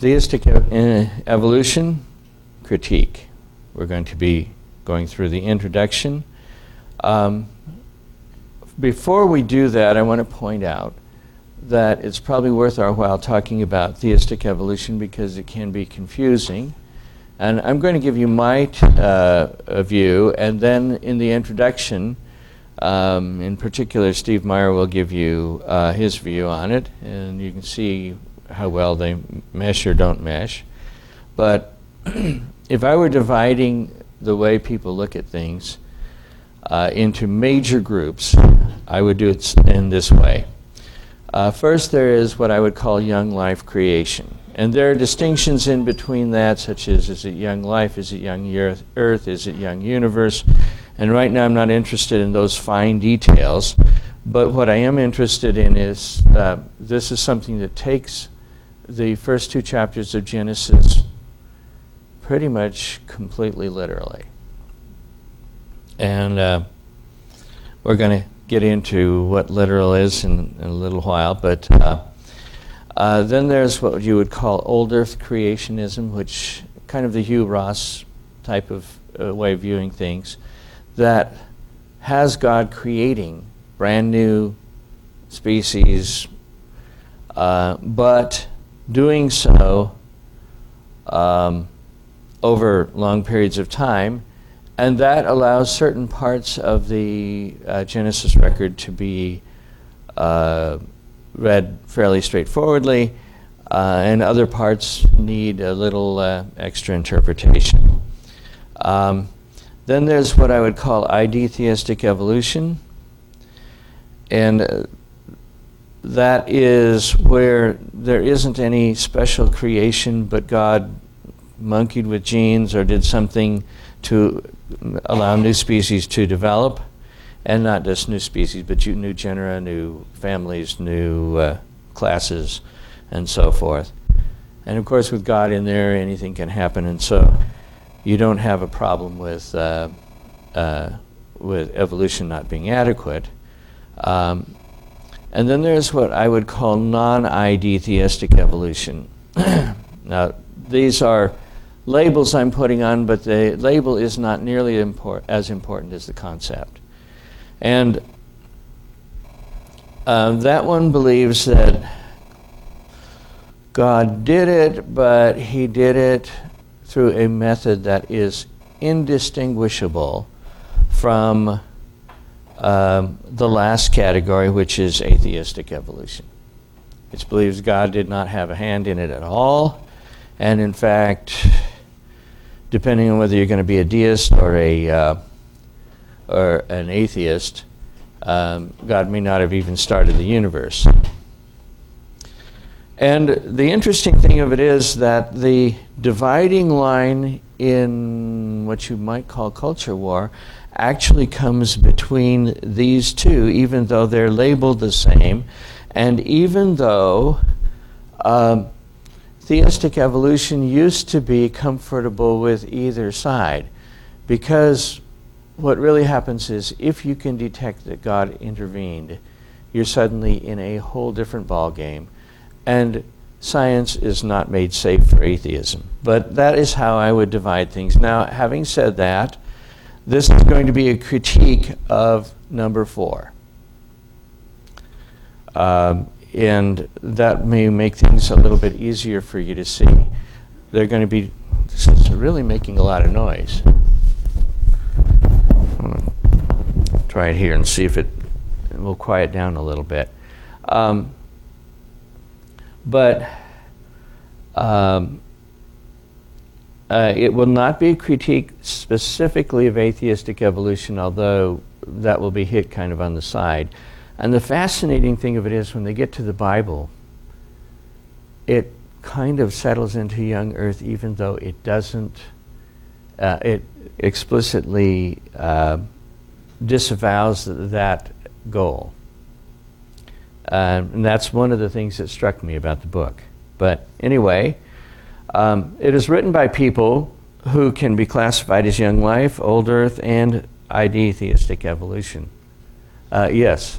Theistic evolution critique. We're going to be going through the introduction. Before we do that, I want to point out that it's probably worth our while talking about theistic evolution because it can be confusing. And I'm going to give you my view, and then in the introduction, in particular, Steve Meyer will give you his view on it, and you can see how well they mesh or don't mesh. But if I were dividing the way people look at things into major groups, I would do it in this way. First, there is what I would call young life creation. And there are distinctions in between that, such as, is it young life, is it young earth, is it young universe? And right now I'm not interested in those fine details, but what I am interested in is, this is something that takes the first two chapters of Genesis pretty much completely literally. And we're going to get into what literal is in a little while, but then there's what you would call old earth creationism, which kind of the Hugh Ross type of way of viewing things, that has God creating brand new species, but doing so over long periods of time, and that allows certain parts of the Genesis record to be read fairly straightforwardly, and other parts need a little extra interpretation. Then there's what I would call eidetheistic evolution, and that is where there isn't any special creation, but God monkeyed with genes or did something to allow new species to develop, and not just new species, but new genera, new families, new classes, and so forth. And of course, with God in there, anything can happen, and so you don't have a problem with evolution not being adequate. And then there's what I would call non-eidetheistic evolution. Now, these are labels I'm putting on, but the label is not nearly as important as the concept. And that one believes that God did it, but he did it through a method that is indistinguishable from the last category, which is atheistic evolution. It believes God did not have a hand in it at all, and in fact, depending on whether you're going to be a deist or an atheist, God may not have even started the universe. And the interesting thing of it is that the dividing line in what you might call culture war actually comes between these two, even though they're labeled the same, and even though theistic evolution used to be comfortable with either side, because what really happens is if you can detect that God intervened, you're suddenly in a whole different ball game, and science is not made safe for atheism. But that is how I would divide things. Now, having said that, this is going to be a critique of number 4. And that may make things a little bit easier for you to see. They're going to be, this is really making a lot of noise. I'm going to try it here and see if it will quiet down a little bit. It will not be a critique specifically of atheistic evolution, although that will be hit kind of on the side. And the fascinating thing of it is when they get to the Bible, it kind of settles into young earth, even though it doesn't, it explicitly disavows that goal. And that's one of the things that struck me about the book. But anyway, it is written by people who can be classified as young life, old earth, and ID theistic evolution. Yes?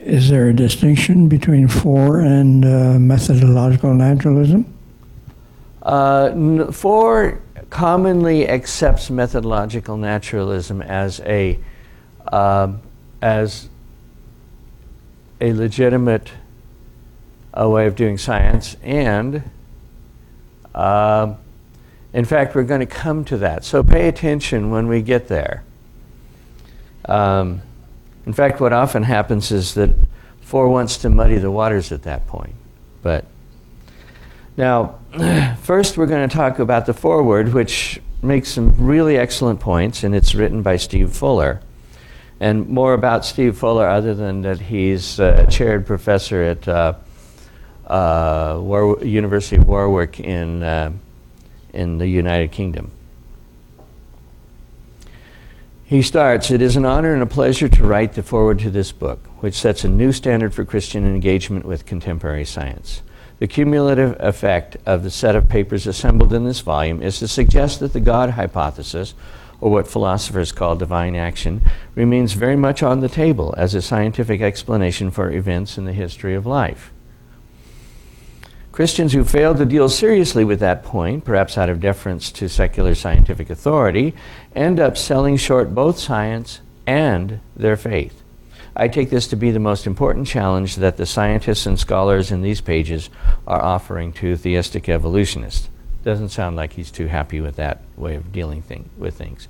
Is there a distinction between Four and methodological naturalism? Four commonly accepts methodological naturalism as a legitimate way of doing science, and in fact, we're going to come to that. So pay attention when we get there. In fact, what often happens is that Four wants to muddy the waters at that point. But now, first we're going to talk about the foreword, which makes some really excellent points, and it's written by Steve Fuller. And more about Steve Fuller, other than that he's a chaired professor at University of Warwick in the United Kingdom. He starts, "It is an honor and a pleasure to write the foreword to this book, which sets a new standard for Christian engagement with contemporary science. The cumulative effect of the set of papers assembled in this volume is to suggest that the God hypothesis, or what philosophers call divine action, remains very much on the table as a scientific explanation for events in the history of life. Christians who fail to deal seriously with that point, perhaps out of deference to secular scientific authority, end up selling short both science and their faith. I take this to be the most important challenge that the scientists and scholars in these pages are offering to theistic evolutionists." Doesn't sound like he's too happy with that way of dealing with things.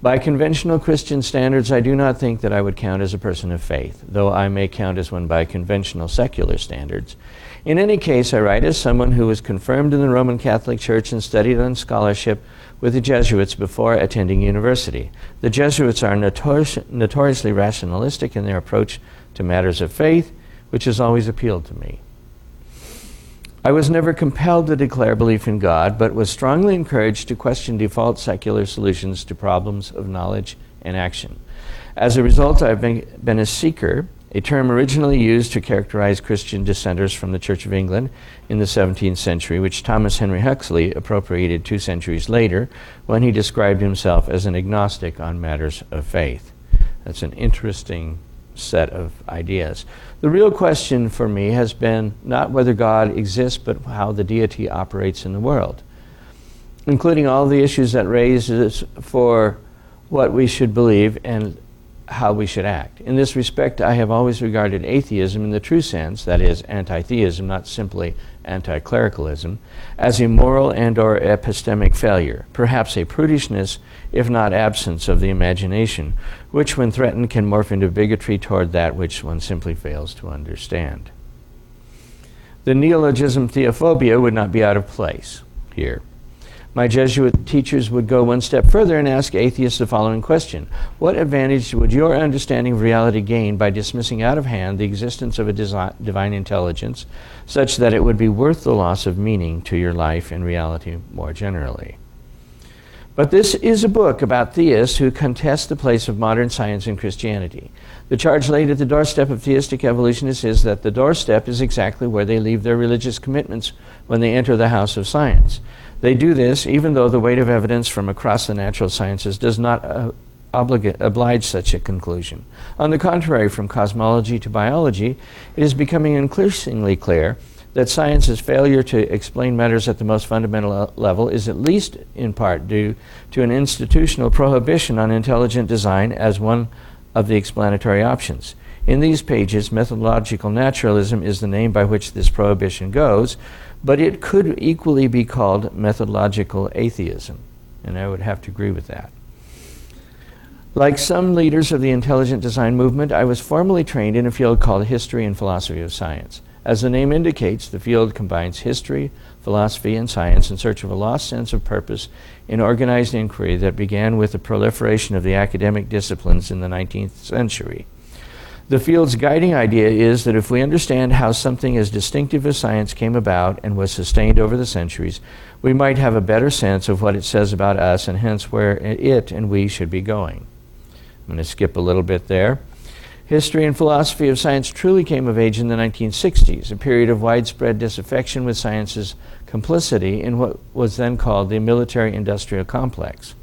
"By conventional Christian standards, I do not think that I would count as a person of faith, though I may count as one by conventional secular standards. In any case, I write as someone who was confirmed in the Roman Catholic Church and studied on scholarship with the Jesuits before attending university. The Jesuits are notoriously rationalistic in their approach to matters of faith, which has always appealed to me. I was never compelled to declare belief in God, but was strongly encouraged to question default secular solutions to problems of knowledge and action. As a result, I've been a seeker, a term originally used to characterize Christian dissenters from the Church of England in the 17th century, which Thomas Henry Huxley appropriated 2 centuries later when he described himself as an agnostic on matters of faith." That's an interesting set of ideas. "The real question for me has been not whether God exists, but how the deity operates in the world, including all the issues that raises for what we should believe and how we should act. In this respect, I have always regarded atheism in the true sense, that is, anti-theism, not simply anti-clericalism, as a moral and or epistemic failure, perhaps a prudishness, if not absence, of the imagination, which when threatened can morph into bigotry toward that which one simply fails to understand. The neologism theophobia would not be out of place here. My Jesuit teachers would go one step further and ask atheists the following question: what advantage would your understanding of reality gain by dismissing out of hand the existence of a divine intelligence such that it would be worth the loss of meaning to your life and reality more generally? But this is a book about theists who contest the place of modern science in Christianity. The charge laid at the doorstep of theistic evolutionists is that the doorstep is exactly where they leave their religious commitments when they enter the house of science. They do this even though the weight of evidence from across the natural sciences does not oblige such a conclusion. On the contrary, from cosmology to biology, it is becoming increasingly clear that science's failure to explain matters at the most fundamental level is at least in part due to an institutional prohibition on intelligent design as one of the explanatory options. In these pages, methodological naturalism is the name by which this prohibition goes, but it could equally be called methodological atheism." And I would have to agree with that. "Like some leaders of the intelligent design movement, I was formally trained in a field called history and philosophy of science. As the name indicates, the field combines history, philosophy, and science in search of a lost sense of purpose in organized inquiry that began with the proliferation of the academic disciplines in the 19th century. The field's guiding idea is that if we understand how something as distinctive as science came about and was sustained over the centuries, we might have a better sense of what it says about us and hence where it and we should be going." I'm going to skip a little bit there. History and philosophy of science truly came of age in the 1960s, a period of widespread disaffection with science's complicity in what was then called the military-industrial complex.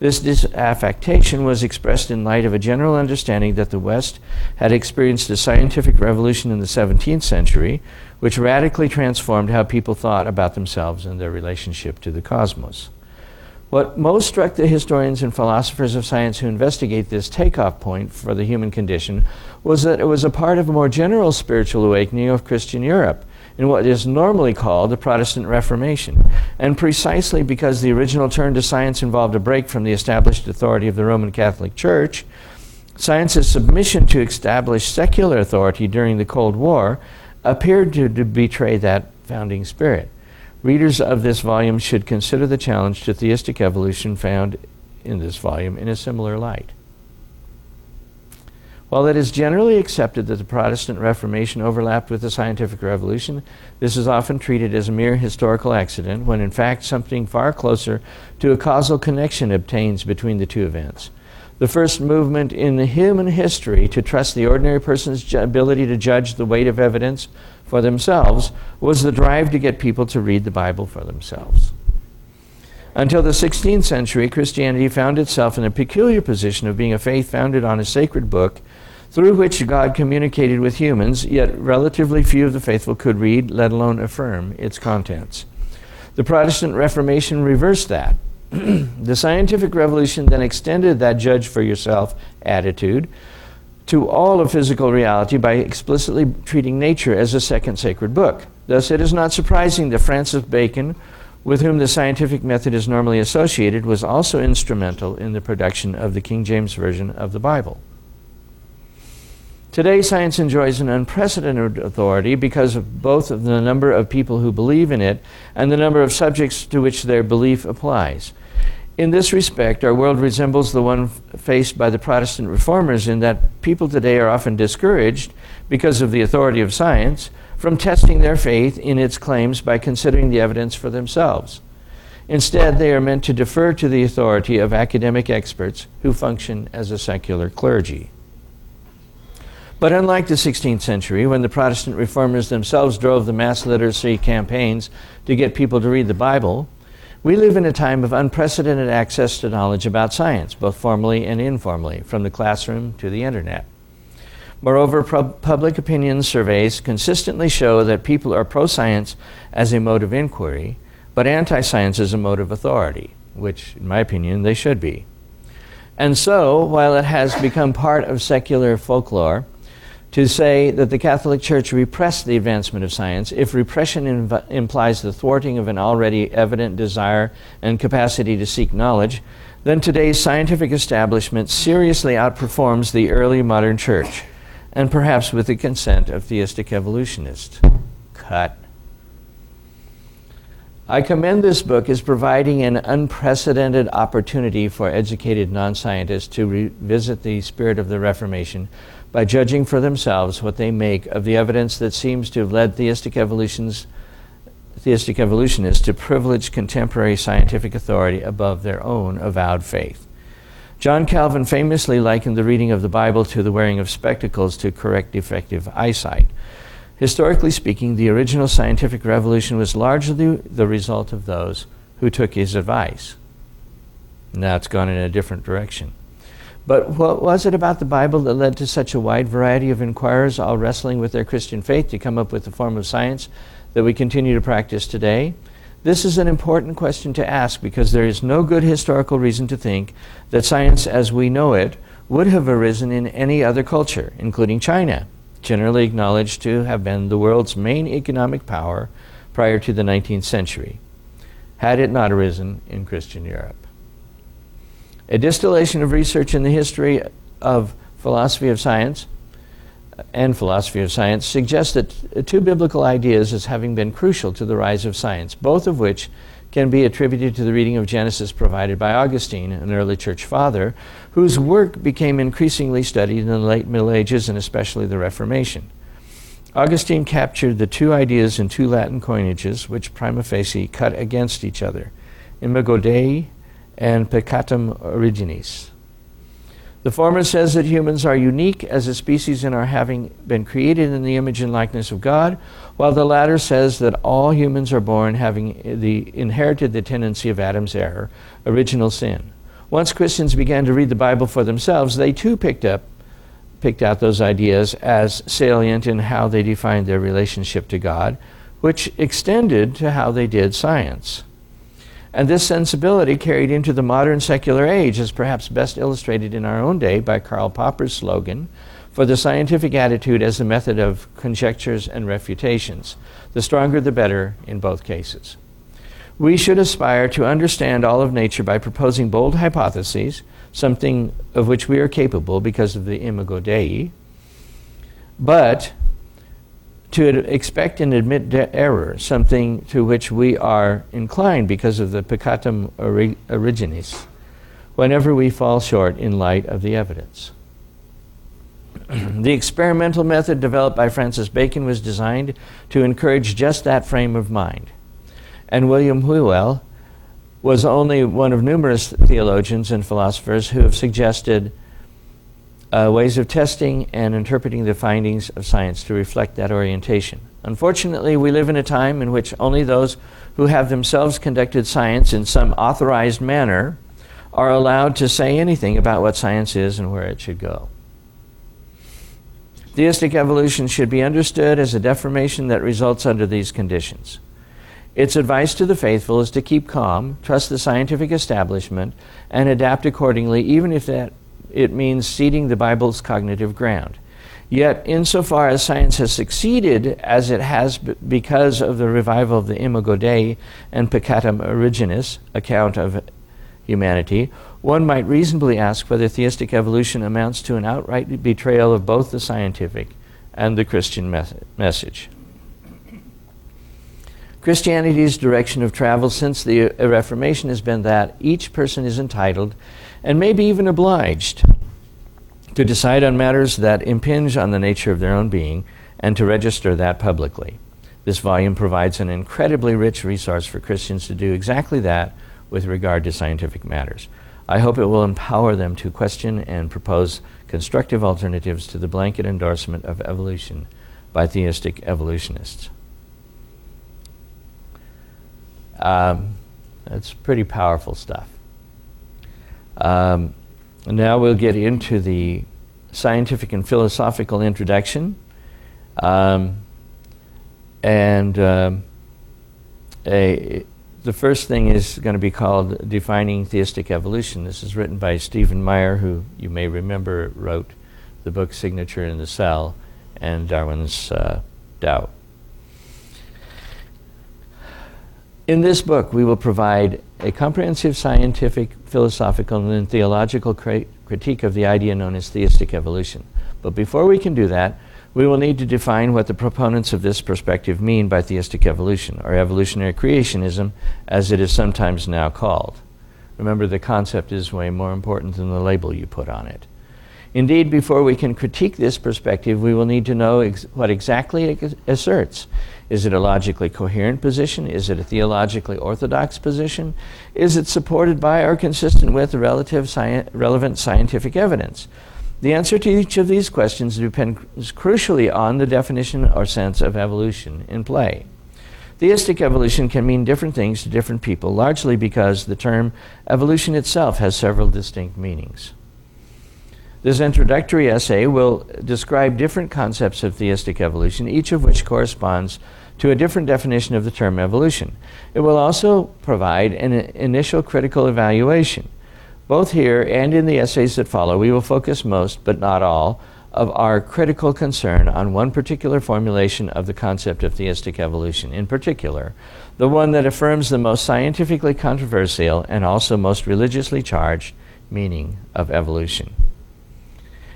This disaffection was expressed in light of a general understanding that the West had experienced a scientific revolution in the 17th century, which radically transformed how people thought about themselves and their relationship to the cosmos. What most struck the historians and philosophers of science who investigate this takeoff point for the human condition was that it was a part of a more general spiritual awakening of Christian Europe, in what is normally called the Protestant Reformation, and precisely because the original turn to science involved a break from the established authority of the Roman Catholic Church, science's submission to established secular authority during the Cold War appeared to betray that founding spirit. Readers of this volume should consider the challenge to theistic evolution found in this volume in a similar light. While it is generally accepted that the Protestant Reformation overlapped with the Scientific Revolution, this is often treated as a mere historical accident, when in fact something far closer to a causal connection obtains between the two events. The first movement in the human history to trust the ordinary person's ability to judge the weight of evidence for themselves was the drive to get people to read the Bible for themselves. Until the 16th century, Christianity found itself in a peculiar position of being a faith founded on a sacred book through which God communicated with humans, yet relatively few of the faithful could read, let alone affirm, its contents. The Protestant Reformation reversed that. The Scientific Revolution then extended that judge for yourself attitude to all of physical reality by explicitly treating nature as a second sacred book. Thus, it is not surprising that Francis Bacon, with whom the scientific method is normally associated, was also instrumental in the production of the King James Version of the Bible. Today, science enjoys an unprecedented authority because of both of the number of people who believe in it and the number of subjects to which their belief applies. In this respect, our world resembles the one faced by the Protestant reformers, in that people today are often discouraged, because of the authority of science, from testing their faith in its claims by considering the evidence for themselves. Instead, they are meant to defer to the authority of academic experts who function as a secular clergy. But unlike the 16th century, when the Protestant reformers themselves drove the mass literacy campaigns to get people to read the Bible, we live in a time of unprecedented access to knowledge about science, both formally and informally, from the classroom to the internet. Moreover, public opinion surveys consistently show that people are pro-science as a mode of inquiry, but anti-science as a mode of authority, which, in my opinion, they should be. And so, while it has become part of secular folklore to say that the Catholic Church repressed the advancement of science, if repression implies the thwarting of an already evident desire and capacity to seek knowledge, then today's scientific establishment seriously outperforms the early modern church, and perhaps with the consent of theistic evolutionists. Cut. I commend this book as providing an unprecedented opportunity for educated non-scientists to revisit the spirit of the Reformation by judging for themselves what they make of the evidence that seems to have led theistic evolutionists to privilege contemporary scientific authority above their own avowed faith. John Calvin famously likened the reading of the Bible to the wearing of spectacles to correct defective eyesight. Historically speaking, the original scientific revolution was largely the result of those who took his advice. Now it's gone in a different direction. But what was it about the Bible that led to such a wide variety of inquirers, all wrestling with their Christian faith, to come up with a form of science that we continue to practice today? This is an important question to ask, because there is no good historical reason to think that science as we know it would have arisen in any other culture, including China, generally acknowledged to have been the world's main economic power prior to the 19th century, had it not arisen in Christian Europe. A distillation of research in the history of philosophy of science suggests that two biblical ideas as having been crucial to the rise of science, both of which can be attributed to the reading of Genesis provided by Augustine, an early church father, whose work became increasingly studied in the late Middle Ages and especially the Reformation. Augustine captured the two ideas in two Latin coinages, which prima facie cut against each other, Imago Dei and Peccatum Originis. The former says that humans are unique as a species in our having been created in the image and likeness of God, while the latter says that all humans are born having inherited the tendency of Adam's error, original sin. Once Christians began to read the Bible for themselves, they too picked out those ideas as salient in how they defined their relationship to God, which extended to how they did science. And this sensibility carried into the modern secular age is perhaps best illustrated in our own day by Karl Popper's slogan for the scientific attitude as a method of conjectures and refutations. The stronger the better in both cases. We should aspire to understand all of nature by proposing bold hypotheses, something of which we are capable because of the imago Dei, but to expect and admit error, something to which we are inclined because of the peccatum originis, whenever we fall short in light of the evidence. The experimental method developed by Francis Bacon was designed to encourage just that frame of mind. And William Whewell was only one of numerous theologians and philosophers who have suggested ways of testing and interpreting the findings of science to reflect that orientation. Unfortunately, we live in a time in which only those who have themselves conducted science in some authorized manner are allowed to say anything about what science is and where it should go. Theistic evolution should be understood as a deformation that results under these conditions. Its advice to the faithful is to keep calm, trust the scientific establishment, and adapt accordingly, even if that it means ceding the Bible's cognitive ground. Yet, insofar as science has succeeded as it has because of the revival of the Imago Dei and Peccatum Originis account of humanity, one might reasonably ask whether theistic evolution amounts to an outright betrayal of both the scientific and the Christian message. Christianity's direction of travel since the Reformation has been that each person is entitled and maybe even obliged to decide on matters that impinge on the nature of their own being and to register that publicly. This volume provides an incredibly rich resource for Christians to do exactly that with regard to scientific matters. I hope it will empower them to question and propose constructive alternatives to the blanket endorsement of evolution by theistic evolutionists. That's pretty powerful stuff. Now we'll get into the scientific and philosophical introduction, the first thing is going to be called Defining Theistic Evolution. This is written by Stephen Meyer, who you may remember wrote the book Signature in the Cell and Darwin's Doubt. In this book, we will provide a comprehensive scientific, philosophical, and theological critique of the idea known as theistic evolution. But before we can do that, we will need to define what the proponents of this perspective mean by theistic evolution, or evolutionary creationism, as it is sometimes now called. Remember, the concept is way more important than the label you put on it. Indeed, before we can critique this perspective, we will need to know what exactly it asserts. Is it a logically coherent position? Is it a theologically orthodox position? Is it supported by or consistent with the relevant scientific evidence? The answer to each of these questions depends crucially on the definition or sense of evolution in play. Theistic evolution can mean different things to different people, largely because the term evolution itself has several distinct meanings. This introductory essay will describe different concepts of theistic evolution, each of which corresponds to a different definition of the term evolution. It will also provide an initial critical evaluation. Both here and in the essays that follow, we will focus most, but not all, of our critical concern on one particular formulation of the concept of theistic evolution, in particular, the one that affirms the most scientifically controversial and also most religiously charged meaning of evolution.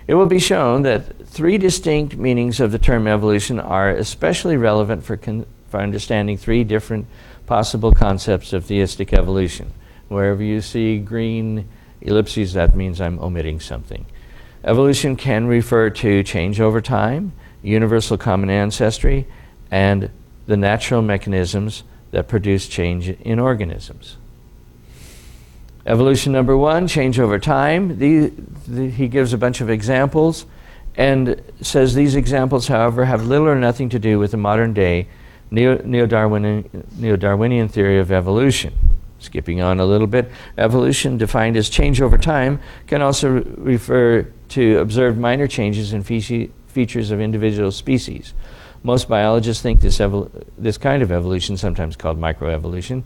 It will be shown that three distinct meanings of the term evolution are especially relevant for understanding three different possible concepts of theistic evolution. Wherever you see green ellipses, that means I'm omitting something. Evolution can refer to change over time, universal common ancestry, and the natural mechanisms that produce change in organisms. Evolution number one, change over time. He gives a bunch of examples and says these examples, however, have little or nothing to do with the modern day neo-Darwinian theory of evolution. Skipping on a little bit, evolution, defined as change over time, can also refer to observed minor changes in features of individual species. Most biologists think this kind of evolution, sometimes called microevolution,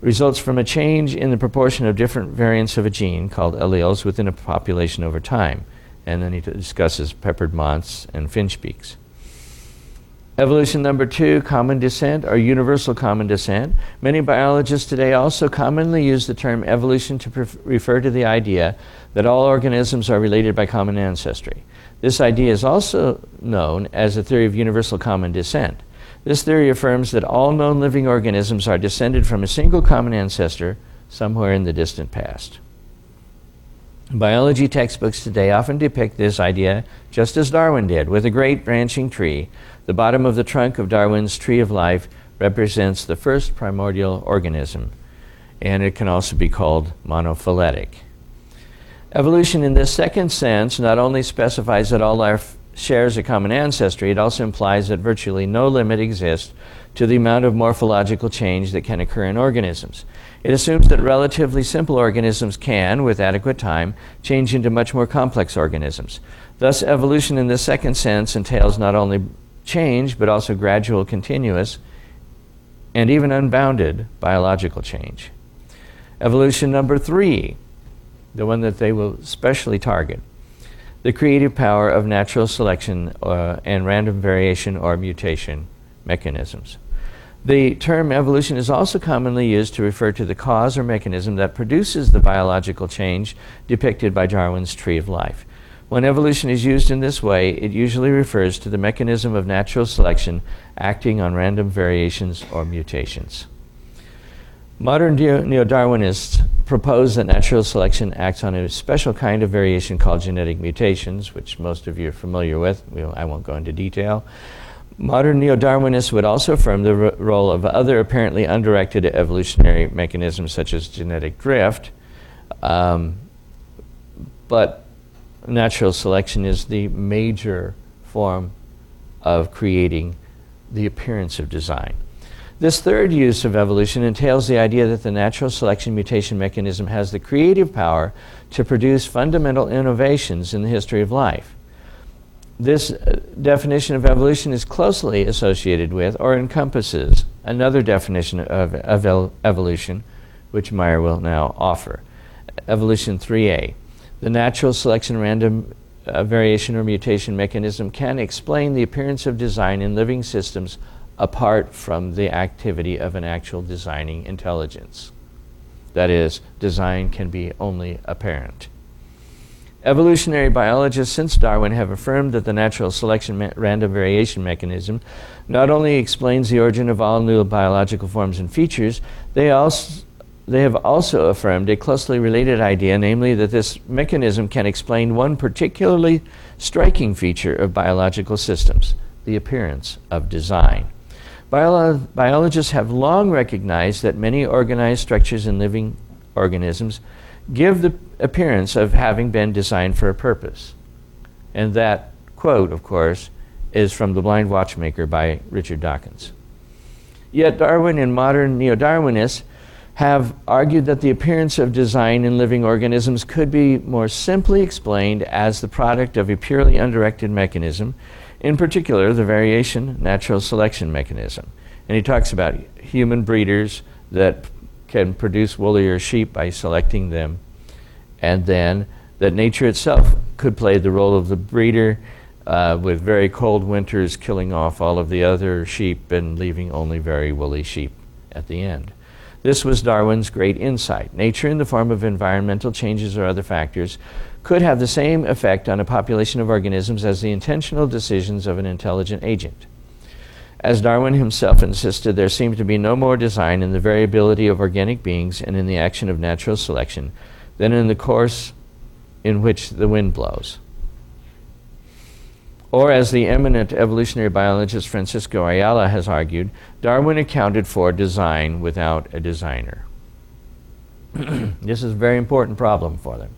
results from a change in the proportion of different variants of a gene, called alleles, within a population over time. And then he discusses peppered moths and finchbeaks. Evolution number two, common descent, or universal common descent. Many biologists today also commonly use the term evolution to refer to the idea that all organisms are related by common ancestry. This idea is also known as the theory of universal common descent. This theory affirms that all known living organisms are descended from a single common ancestor somewhere in the distant past. Biology textbooks today often depict this idea just as Darwin did, with a great branching tree. The bottom of the trunk of Darwin's tree of life represents the first primordial organism, and it can also be called monophyletic. Evolution in this second sense not only specifies that all life shares a common ancestry, it also implies that virtually no limit exists to the amount of morphological change that can occur in organisms. It assumes that relatively simple organisms can, with adequate time, change into much more complex organisms. Thus, evolution in this second sense entails not only change, but also gradual, continuous, and even unbounded biological change. Evolution number three, the one that they will specially target, the creative power of natural selection and random variation or mutation mechanisms. The term evolution is also commonly used to refer to the cause or mechanism that produces the biological change depicted by Darwin's tree of life. When evolution is used in this way, it usually refers to the mechanism of natural selection acting on random variations or mutations. Modern neo-Darwinists propose that natural selection acts on a special kind of variation called genetic mutations, which most of you are familiar with. I won't go into detail. Modern neo-Darwinists would also affirm the role of other apparently undirected evolutionary mechanisms such as genetic drift, but natural selection is the major form of creating the appearance of design. This third use of evolution entails the idea that the natural selection mutation mechanism has the creative power to produce fundamental innovations in the history of life. This definition of evolution is closely associated with or encompasses another definition of evolution, which Meyer will now offer. Evolution 3A. The natural selection random variation or mutation mechanism can explain the appearance of design in living systems apart from the activity of an actual designing intelligence. That is, design can be only apparent. Evolutionary biologists since Darwin have affirmed that the natural selection random variation mechanism not only explains the origin of all new biological forms and features, they have also affirmed a closely related idea, namely that this mechanism can explain one particularly striking feature of biological systems, the appearance of design. Biologists have long recognized that many organized structures in living organisms give the appearance of having been designed for a purpose. And that quote, of course, is from The Blind Watchmaker by Richard Dawkins. Yet Darwin and modern neo-Darwinists have argued that the appearance of design in living organisms could be more simply explained as the product of a purely undirected mechanism, in particular the variation natural selection mechanism. And he talks about human breeders that can produce woollier sheep by selecting them, and then that nature itself could play the role of the breeder with very cold winters killing off all of the other sheep and leaving only very woolly sheep at the end. This was Darwin's great insight. Nature in the form of environmental changes or other factors could have the same effect on a population of organisms as the intentional decisions of an intelligent agent. As Darwin himself insisted, there seemed to be no more design in the variability of organic beings and in the action of natural selection than in the course in which the wind blows. Or as the eminent evolutionary biologist Francisco Ayala has argued, Darwin accounted for design without a designer. This is a very important problem for them.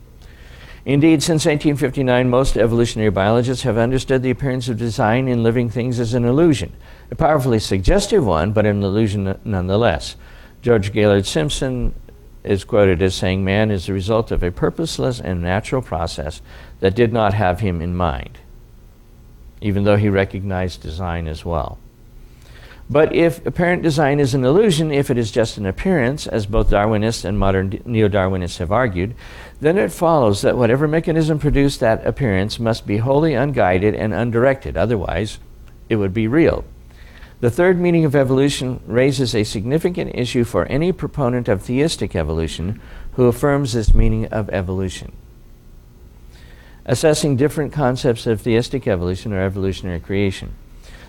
Indeed, since 1859, most evolutionary biologists have understood the appearance of design in living things as an illusion, a powerfully suggestive one, but an illusion nonetheless. George Gaylord Simpson is quoted as saying, "Man is the result of a purposeless and natural process that did not have him in mind," even though he recognized design as well. But if apparent design is an illusion, if it is just an appearance, as both Darwinists and modern neo-Darwinists have argued, then it follows that whatever mechanism produced that appearance must be wholly unguided and undirected, otherwise it would be real. The third meaning of evolution raises a significant issue for any proponent of theistic evolution who affirms this meaning of evolution. Assessing different concepts of theistic evolution or evolutionary creation.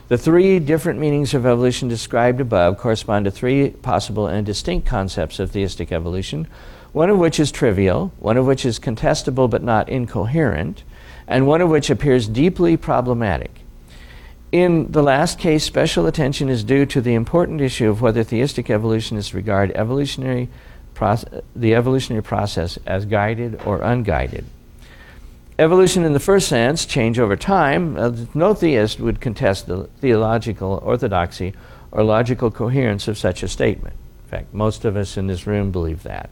The three different meanings of evolution described above correspond to three possible and distinct concepts of theistic evolution, one of which is trivial, one of which is contestable but not incoherent, and one of which appears deeply problematic. In the last case, special attention is due to the important issue of whether theistic evolutionists regard the evolutionary process as guided or unguided. Evolution in the first sense, change over time, no theist would contest the theological orthodoxy or logical coherence of such a statement. In fact, most of us in this room believe that.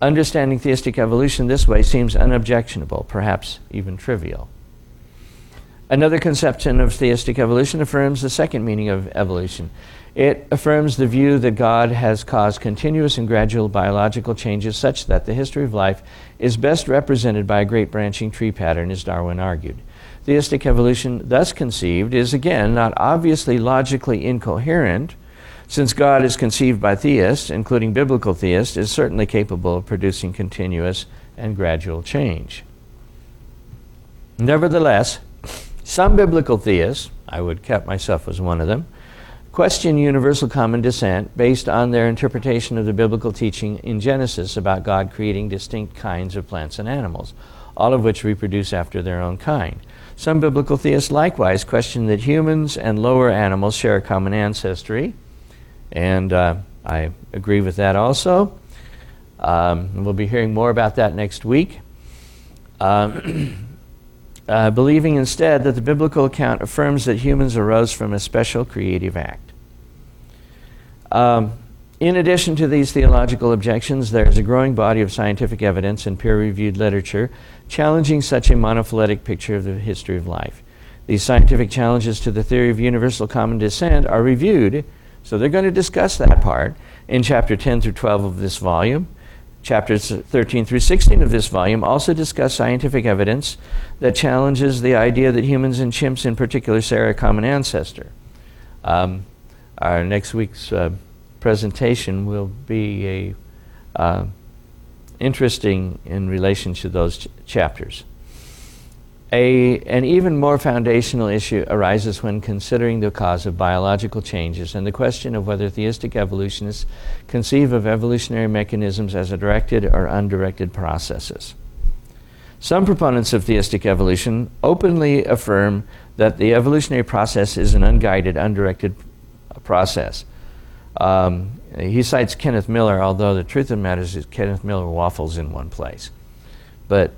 Understanding theistic evolution this way seems unobjectionable, perhaps even trivial. Another conception of theistic evolution affirms the second meaning of evolution. It affirms the view that God has caused continuous and gradual biological changes such that the history of life is best represented by a great branching tree pattern, as Darwin argued. Theistic evolution, thus conceived, is again not obviously logically incoherent, since God is conceived by theists, including biblical theists, is certainly capable of producing continuous and gradual change. Nevertheless, some biblical theists, I would count myself as one of them, question universal common descent based on their interpretation of the biblical teaching in Genesis about God creating distinct kinds of plants and animals, all of which reproduce after their own kind. Some biblical theists likewise question that humans and lower animals share a common ancestry, and I agree with that also. We'll be hearing more about that next week. Believing instead that the biblical account affirms that humans arose from a special creative act. In addition to these theological objections, there is a growing body of scientific evidence and peer-reviewed literature challenging such a monophyletic picture of the history of life. These scientific challenges to the theory of universal common descent are reviewed, so they're going to discuss that part in chapter 10 through 12 of this volume. Chapters 13 through 16 of this volume also discuss scientific evidence that challenges the idea that humans and chimps in particular share a common ancestor. Our next week's presentation will be interesting in relation to those chapters. An even more foundational issue arises when considering the cause of biological changes and the question of whether theistic evolutionists conceive of evolutionary mechanisms as directed or undirected processes. Some proponents of theistic evolution openly affirm that the evolutionary process is an unguided, undirected process. He cites Kenneth Miller, although the truth of the matter is Kenneth Miller waffles in one place. But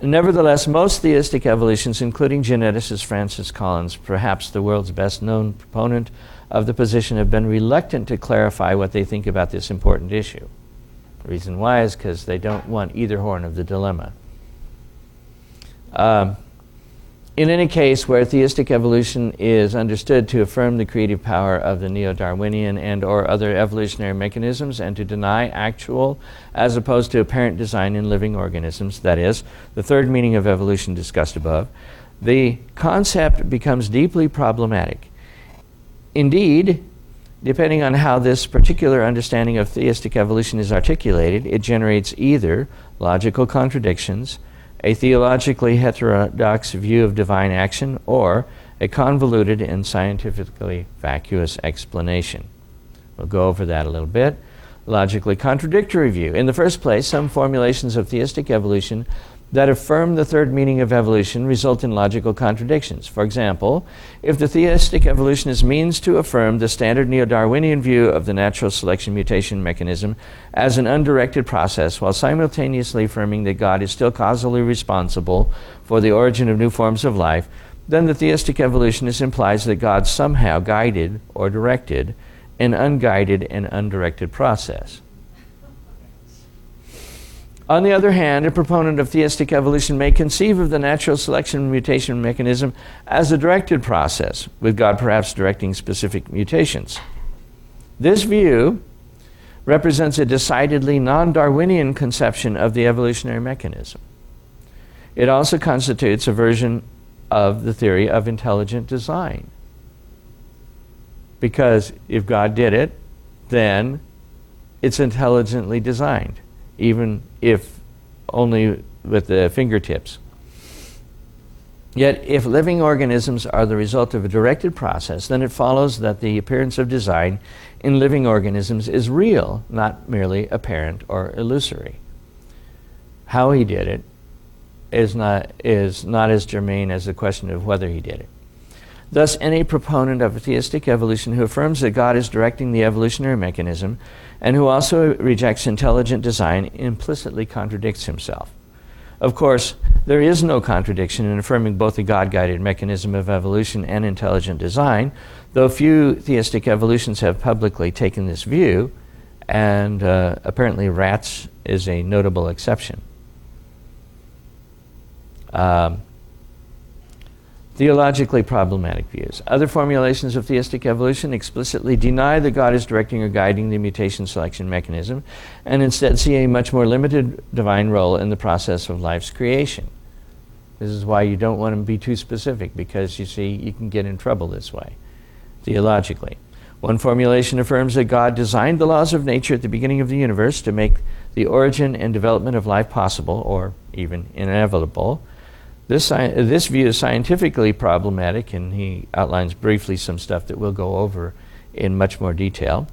nevertheless, most theistic evolutionists, including geneticist Francis Collins, perhaps the world's best-known proponent of the position, have been reluctant to clarify what they think about this important issue. The reason why is because they don't want either horn of the dilemma. In any case where theistic evolution is understood to affirm the creative power of the neo-Darwinian and or other evolutionary mechanisms and to deny actual as opposed to apparent design in living organisms, that is, the third meaning of evolution discussed above, the concept becomes deeply problematic. Indeed, depending on how this particular understanding of theistic evolution is articulated, it generates either logical contradictions, a theologically heterodox view of divine action, or a convoluted and scientifically vacuous explanation. We'll go over that a little bit. Logically contradictory view. In the first place, some formulations of theistic evolution that affirm the third meaning of evolution result in logical contradictions. For example, if the theistic evolutionist means to affirm the standard neo-Darwinian view of the natural selection mutation mechanism as an undirected process, while simultaneously affirming that God is still causally responsible for the origin of new forms of life, then the theistic evolutionist implies that God somehow guided or directed an unguided and undirected process. On the other hand, a proponent of theistic evolution may conceive of the natural selection mutation mechanism as a directed process, with God perhaps directing specific mutations. This view represents a decidedly non-Darwinian conception of the evolutionary mechanism. It also constitutes a version of the theory of intelligent design. Because if God did it, then it's intelligently designed, even if only with the fingertips. Yet, if living organisms are the result of a directed process, then it follows that the appearance of design in living organisms is real, not merely apparent or illusory. How he did it is not as germane as the question of whether he did it. Thus, any proponent of theistic evolution who affirms that God is directing the evolutionary mechanism and who also rejects intelligent design implicitly contradicts himself. Of course, there is no contradiction in affirming both the God-guided mechanism of evolution and intelligent design, though few theistic evolutionists have publicly taken this view, and apparently rats is a notable exception. Theologically problematic views. Other formulations of theistic evolution explicitly deny that God is directing or guiding the mutation selection mechanism, and instead see a much more limited divine role in the process of life's creation. This is why you don't want to be too specific, because you see, you can get in trouble this way, theologically. One formulation affirms that God designed the laws of nature at the beginning of the universe to make the origin and development of life possible, or even inevitable. This view is scientifically problematic, and he outlines briefly some stuff that we'll go over in much more detail.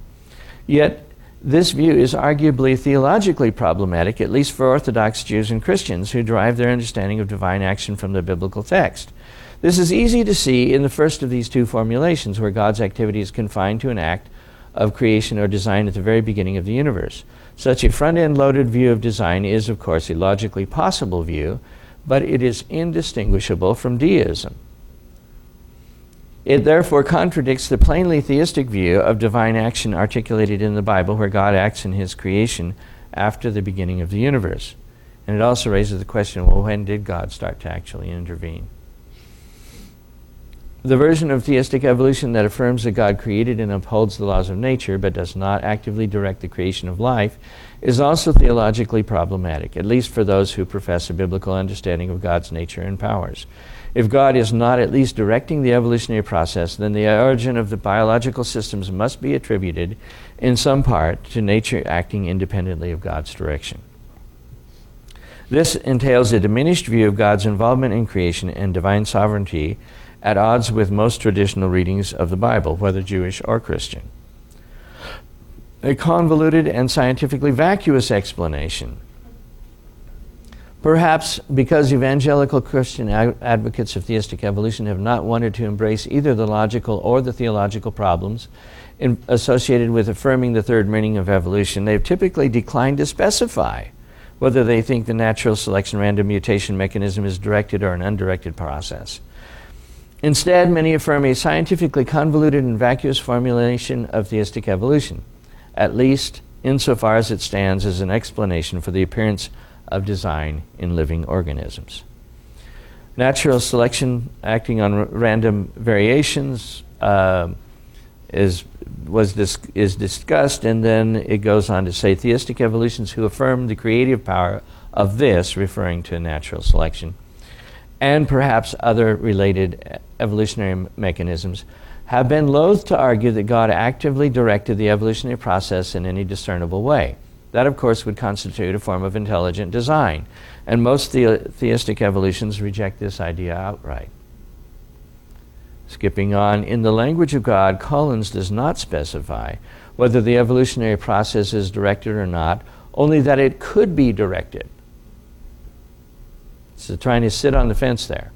Yet, this view is arguably theologically problematic, at least for Orthodox Jews and Christians who derive their understanding of divine action from the biblical text. This is easy to see in the first of these two formulations, where God's activity is confined to an act of creation or design at the very beginning of the universe. Such a front-end loaded view of design is, of course, a logically possible view, but it is indistinguishable from deism. It therefore contradicts the plainly theistic view of divine action articulated in the Bible, where God acts in his creation after the beginning of the universe. And it also raises the question, well, when did God start to actually intervene? The version of theistic evolution that affirms that God created and upholds the laws of nature, but does not actively direct the creation of life, is also theologically problematic, at least for those who profess a biblical understanding of God's nature and powers. If God is not at least directing the evolutionary process, then the origin of the biological systems must be attributed, in some part, to nature acting independently of God's direction. This entails a diminished view of God's involvement in creation and divine sovereignty, at odds with most traditional readings of the Bible, whether Jewish or Christian. A convoluted and scientifically vacuous explanation. Perhaps because evangelical Christian advocates of theistic evolution have not wanted to embrace either the logical or the theological problems associated with affirming the third meaning of evolution, they've typically declined to specify whether they think the natural selection random mutation mechanism is directed or an undirected process. Instead, many affirm a scientifically convoluted and vacuous formulation of theistic evolution, at least insofar as it stands as an explanation for the appearance of design in living organisms. Natural selection acting on random variations is discussed, and then it goes on to say theistic evolutionists who affirm the creative power of this, referring to natural selection, and perhaps other related evolutionary mechanisms, have been loath to argue that God actively directed the evolutionary process in any discernible way. That, of course, would constitute a form of intelligent design, and most theistic evolutionists reject this idea outright. Skipping on, in the language of God, Collins does not specify whether the evolutionary process is directed or not, only that it could be directed. So trying to sit on the fence there.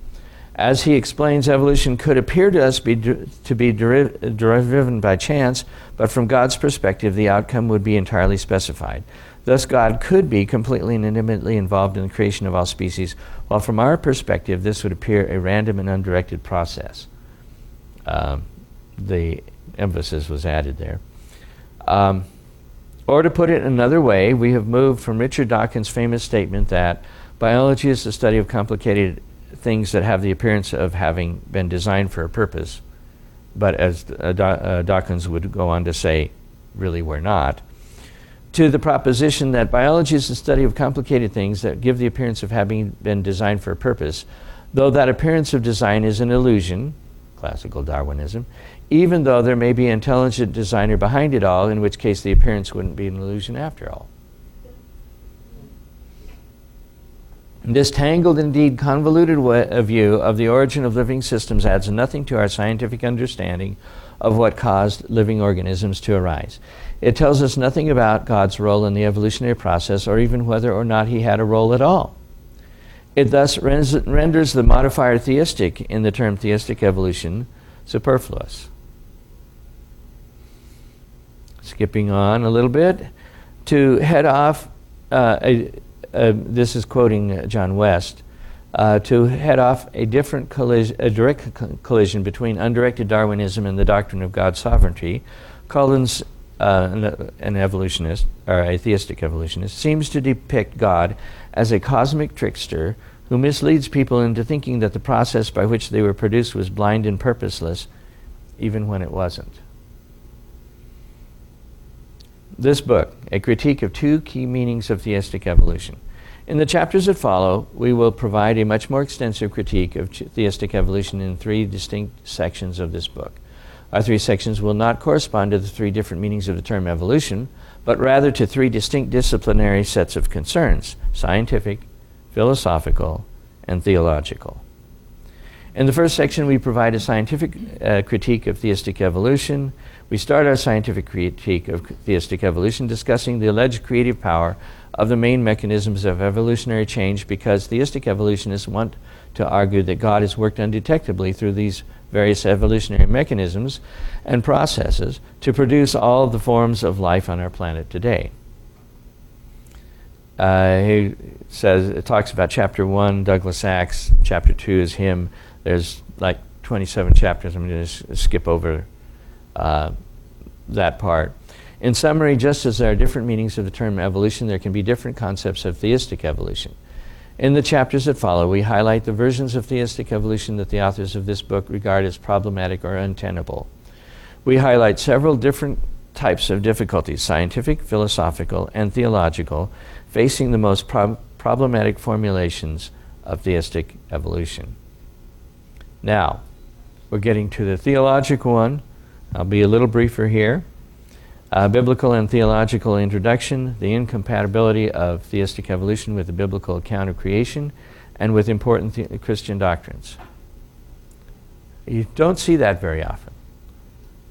As he explains, evolution could appear to us to be driven by chance, but from God's perspective, the outcome would be entirely specified. Thus, God could be completely and intimately involved in the creation of all species, while from our perspective, this would appear a random and undirected process. The emphasis was added there. Or to put it another way, we have moved from Richard Dawkins' famous statement that biology is the study of complicated things that have the appearance of having been designed for a purpose, but as Dawkins would go on to say, really were not, to the proposition that biology is the study of complicated things that give the appearance of having been designed for a purpose, though that appearance of design is an illusion, classical Darwinism, even though there may be an intelligent designer behind it all, in which case the appearance wouldn't be an illusion after all. This tangled, indeed convoluted view of the origin of living systems adds nothing to our scientific understanding of what caused living organisms to arise. It tells us nothing about God's role in the evolutionary process, or even whether or not he had a role at all. It thus renders the modifier theistic in the term theistic evolution superfluous. Skipping on a little bit, to head off this is quoting John West, to head off a direct collision between undirected Darwinism and the doctrine of God's sovereignty, Collins, an evolutionist, or a theistic evolutionist, seems to depict God as a cosmic trickster who misleads people into thinking that the process by which they were produced was blind and purposeless, even when it wasn't. This book, a critique of two key meanings of theistic evolution. In the chapters that follow, we will provide a much more extensive critique of theistic evolution in three distinct sections of this book. Our three sections will not correspond to the three different meanings of the term evolution, but rather to three distinct disciplinary sets of concerns: scientific, philosophical, and theological. In the first section, we provide a scientific critique of theistic evolution. We start our scientific critique of theistic evolution discussing the alleged creative power of the main mechanisms of evolutionary change, because theistic evolutionists want to argue that God has worked undetectably through these various evolutionary mechanisms and processes to produce all the forms of life on our planet today. He says, it talks about chapter 1, Douglas Axe, chapter 2 is him. There's like 27 chapters. I'm going to skip over that part. In summary, just as there are different meanings of the term evolution, there can be different concepts of theistic evolution. In the chapters that follow, we highlight the versions of theistic evolution that the authors of this book regard as problematic or untenable. We highlight several different types of difficulties, scientific, philosophical, and theological, facing the most problematic formulations of theistic evolution. Now, we're getting to the theological one. I'll be a little briefer here. Biblical and theological introduction, the incompatibility of theistic evolution with the biblical account of creation and with important Christian doctrines. You don't see that very often,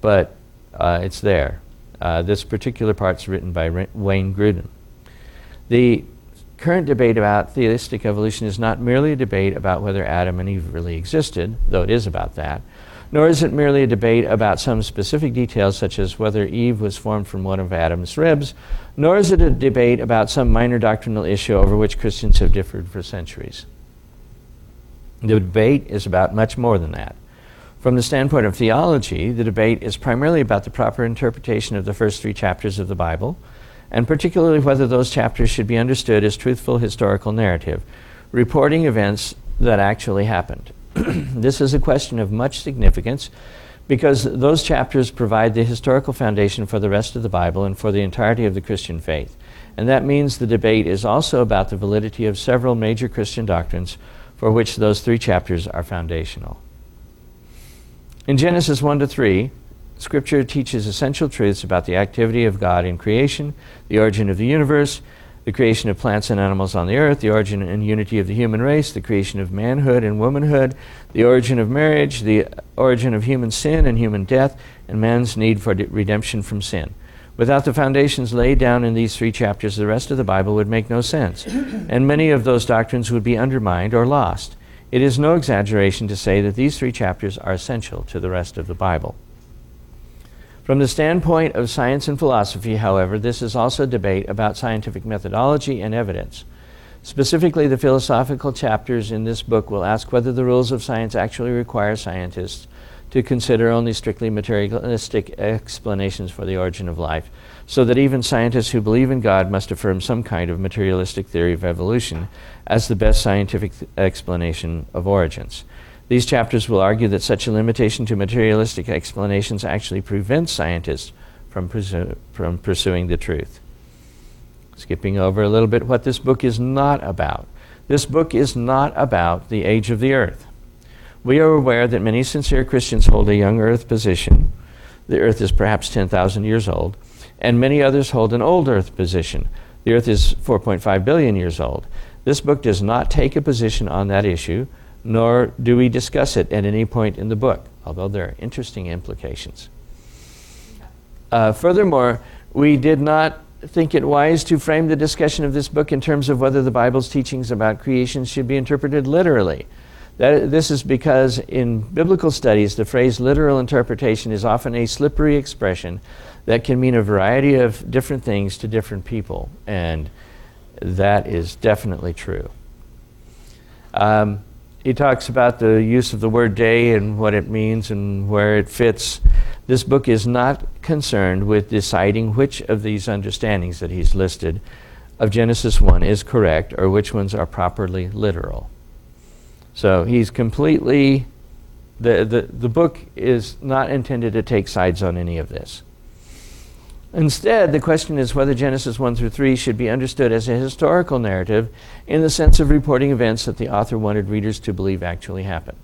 but it's there. This particular part's written by Wayne Grudem. The current debate about theistic evolution is not merely a debate about whether Adam and Eve really existed, though it is about that, nor is it merely a debate about some specific details such as whether Eve was formed from one of Adam's ribs, nor is it a debate about some minor doctrinal issue over which Christians have differed for centuries. The debate is about much more than that. From the standpoint of theology, the debate is primarily about the proper interpretation of the first three chapters of the Bible, and particularly whether those chapters should be understood as truthful historical narrative, reporting events that actually happened. This is a question of much significance because those chapters provide the historical foundation for the rest of the Bible and for the entirety of the Christian faith. And that means the debate is also about the validity of several major Christian doctrines for which those three chapters are foundational. In Genesis 1-3, Scripture teaches essential truths about the activity of God in creation, the origin of the universe, the creation of plants and animals on the earth, the origin and unity of the human race, the creation of manhood and womanhood, the origin of marriage, the origin of human sin and human death, and man's need for redemption from sin. Without the foundations laid down in these three chapters, the rest of the Bible would make no sense, and many of those doctrines would be undermined or lost. It is no exaggeration to say that these three chapters are essential to the rest of the Bible. From the standpoint of science and philosophy, however, this is also a debate about scientific methodology and evidence. Specifically, the philosophical chapters in this book will ask whether the rules of science actually require scientists to consider only strictly materialistic explanations for the origin of life, so that even scientists who believe in God must affirm some kind of materialistic theory of evolution as the best scientific explanation of origins. These chapters will argue that such a limitation to materialistic explanations actually prevents scientists from pursuing the truth. Skipping over a little bit what this book is not about. This book is not about the age of the earth. We are aware that many sincere Christians hold a young earth position. The earth is perhaps 10,000 years old, and many others hold an old earth position. The earth is 4.5 billion years old. This book does not take a position on that issue, nor do we discuss it at any point in the book, although there are interesting implications. Furthermore, we did not think it wise to frame the discussion of this book in terms of whether the Bible's teachings about creation should be interpreted literally. This is because in biblical studies, the phrase literal interpretation is often a slippery expression that can mean a variety of different things to different people, and that is definitely true. He talks about the use of the word day and what it means and where it fits. This book is not concerned with deciding which of these understandings that he's listed of Genesis 1 is correct or which ones are properly literal. So he's completely, the book is not intended to take sides on any of this. Instead, the question is whether Genesis 1 through 3 should be understood as a historical narrative in the sense of reporting events that the author wanted readers to believe actually happened.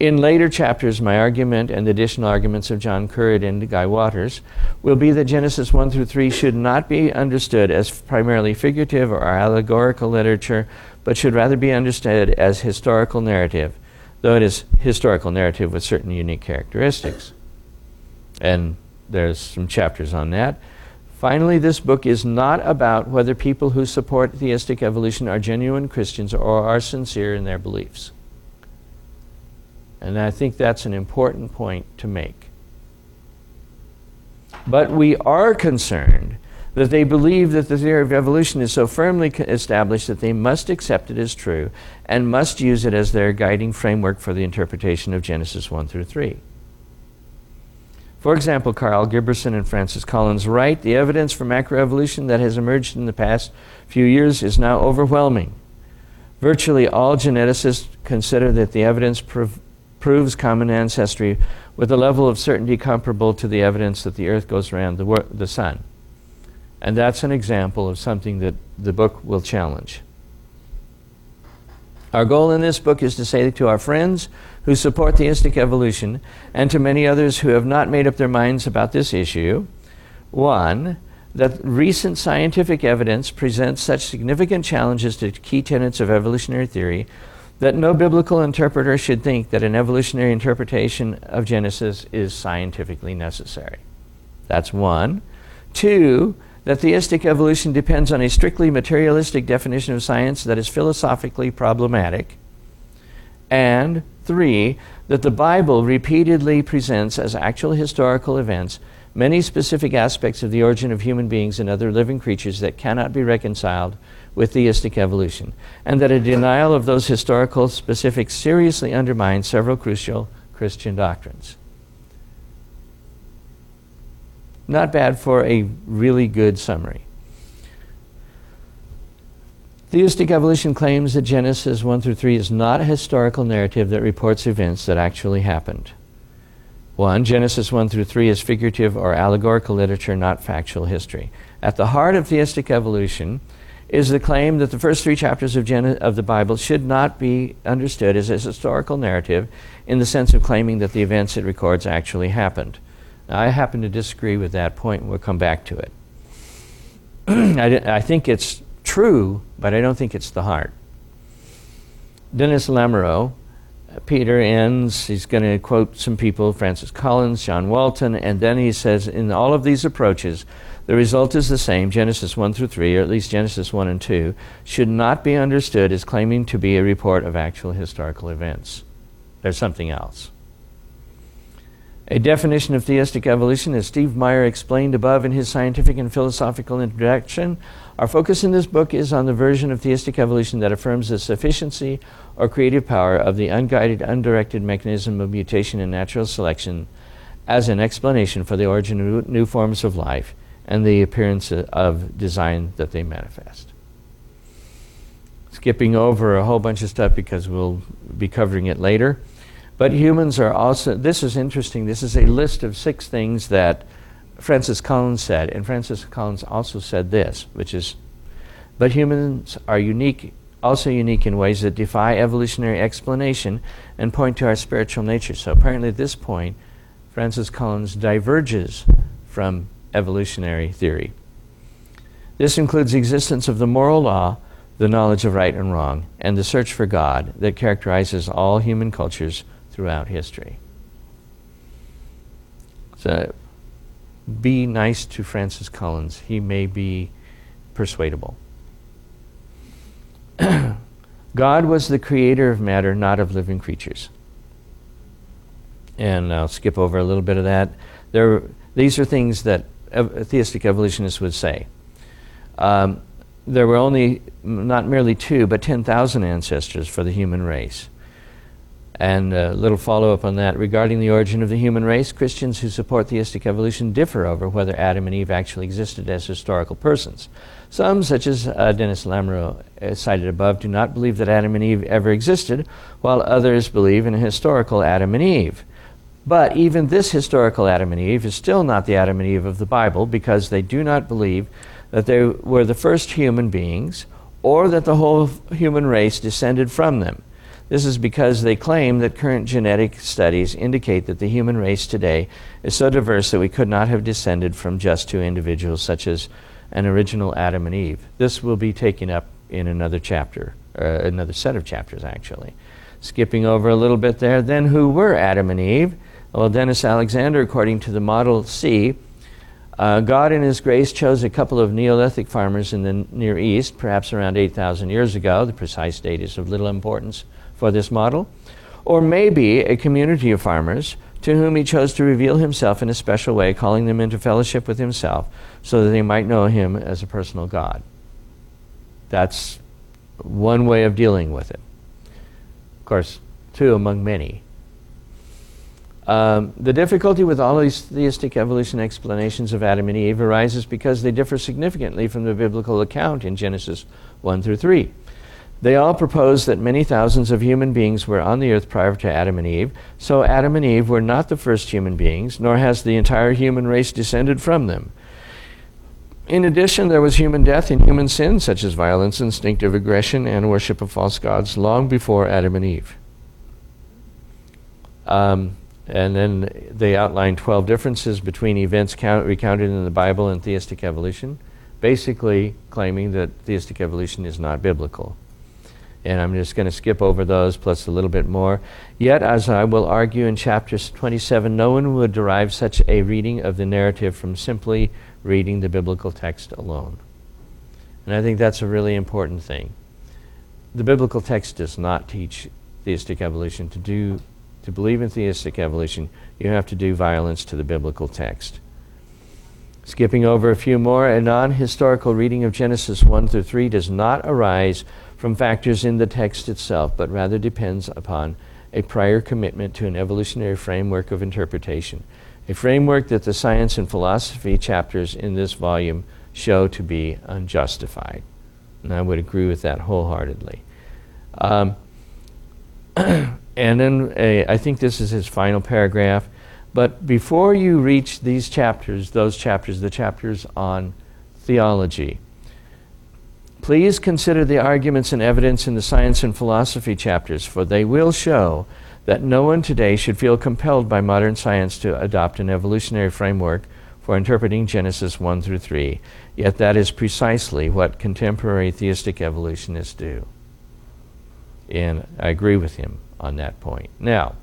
In later chapters, my argument and the additional arguments of John Currid and Guy Waters will be that Genesis 1 through 3 should not be understood as primarily figurative or allegorical literature, but should rather be understood as historical narrative, though it is historical narrative with certain unique characteristics. And there's some chapters on that. Finally, this book is not about whether people who support theistic evolution are genuine Christians or are sincere in their beliefs. And I think that's an important point to make. But we are concerned that they believe that the theory of evolution is so firmly established that they must accept it as true and must use it as their guiding framework for the interpretation of Genesis 1 through 3. For example, Carl Giberson and Francis Collins write, "The evidence for macroevolution that has emerged in the past few years is now overwhelming. Virtually all geneticists consider that the evidence proves common ancestry with a level of certainty comparable to the evidence that the Earth goes around the sun." And that's an example of something that the book will challenge. Our goal in this book is to say to our friends who support theistic evolution and to many others who have not made up their minds about this issue, one, that recent scientific evidence presents such significant challenges to key tenets of evolutionary theory that no biblical interpreter should think that an evolutionary interpretation of Genesis is scientifically necessary. That's one. Two, that theistic evolution depends on a strictly materialistic definition of science that is philosophically problematic. And three, that the Bible repeatedly presents as actual historical events many specific aspects of the origin of human beings and other living creatures that cannot be reconciled with theistic evolution, and that a denial of those historical specifics seriously undermines several crucial Christian doctrines. Not bad for a really good summary. Theistic evolution claims that Genesis 1 through 3 is not a historical narrative that reports events that actually happened. One, Genesis 1 through 3 is figurative or allegorical literature, not factual history. At the heart of theistic evolution is the claim that the first three chapters of the Bible should not be understood as a historical narrative in the sense of claiming that the events it records actually happened. I happen to disagree with that point, and we'll come back to it. I think it's true, but I don't think it's the heart. Dennis Lamoureux Peter ends, he's going to quote some people, Francis Collins, John Walton, and then he says, in all of these approaches, the result is the same. Genesis 1 through 3, or at least Genesis 1 and 2, should not be understood as claiming to be a report of actual historical events. There's something else. A definition of theistic evolution, as Steve Meyer explained above in his scientific and philosophical introduction, our focus in this book is on the version of theistic evolution that affirms the sufficiency or creative power of the unguided, undirected mechanism of mutation and natural selection as an explanation for the origin of new forms of life and the appearance of design that they manifest. Skipping over a whole bunch of stuff because we'll be covering it later. But humans are also, this is interesting, this is a list of 6 things that Francis Collins said, and Francis Collins also said this, which is, but humans are unique, also unique in ways that defy evolutionary explanation and point to our spiritual nature. So apparently at this point, Francis Collins diverges from evolutionary theory. This includes the existence of the moral law, the knowledge of right and wrong, and the search for God that characterizes all human cultures throughout history. So be nice to Francis Collins. He may be persuadable. God was the creator of matter, not of living creatures. And I'll skip over a little bit of that. These are things that theistic evolutionists would say. There were only, not merely 2, but 10,000 ancestors for the human race. And a little follow-up on that. Regarding the origin of the human race, Christians who support theistic evolution differ over whether Adam and Eve actually existed as historical persons. Some, such as Dennis Lamoureux, cited above, do not believe that Adam and Eve ever existed, while others believe in a historical Adam and Eve. But even this historical Adam and Eve is still not the Adam and Eve of the Bible, because they do not believe that they were the first human beings or that the whole human race descended from them. This is because they claim that current genetic studies indicate that the human race today is so diverse that we could not have descended from just 2 individuals, such as an original Adam and Eve. This will be taken up in another chapter, another set of chapters, actually. Skipping over a little bit there, then who were Adam and Eve? Well, Dennis Alexander, according to the Model C, God in His grace chose a couple of Neolithic farmers in the Near East, perhaps around 8,000 years ago. The precise date is of little importance for this model, or maybe a community of farmers to whom He chose to reveal Himself in a special way, calling them into fellowship with Himself so that they might know Him as a personal God. That's one way of dealing with it. Of course, 2 among many. The difficulty with all these theistic evolution explanations of Adam and Eve arises because they differ significantly from the biblical account in Genesis 1 through 3. They all propose that many thousands of human beings were on the earth prior to Adam and Eve, so Adam and Eve were not the first human beings, nor has the entire human race descended from them. In addition, there was human death and human sin, such as violence, instinctive aggression, and worship of false gods, long before Adam and Eve. And then they outline 12 differences between events recounted in the Bible and theistic evolution, basically claiming that theistic evolution is not biblical. And I'm just going to skip over those, plus a little bit more. Yet, as I will argue in chapter 27, no one would derive such a reading of the narrative from simply reading the biblical text alone. And I think that's a really important thing. The biblical text does not teach theistic evolution. To believe in theistic evolution, you have to do violence to the biblical text. Skipping over a few more, a non-historical reading of Genesis 1 through 3 does not arise from factors in the text itself, but rather depends upon a prior commitment to an evolutionary framework of interpretation, a framework that the science and philosophy chapters in this volume show to be unjustified. And I would agree with that wholeheartedly. And then I think this is his final paragraph, but before you reach these chapters, the chapters on theology, please consider the arguments and evidence in the science and philosophy chapters, for they will show that no one today should feel compelled by modern science to adopt an evolutionary framework for interpreting Genesis 1 through 3. Yet that is precisely what contemporary theistic evolutionists do. And I agree with him on that point. Now,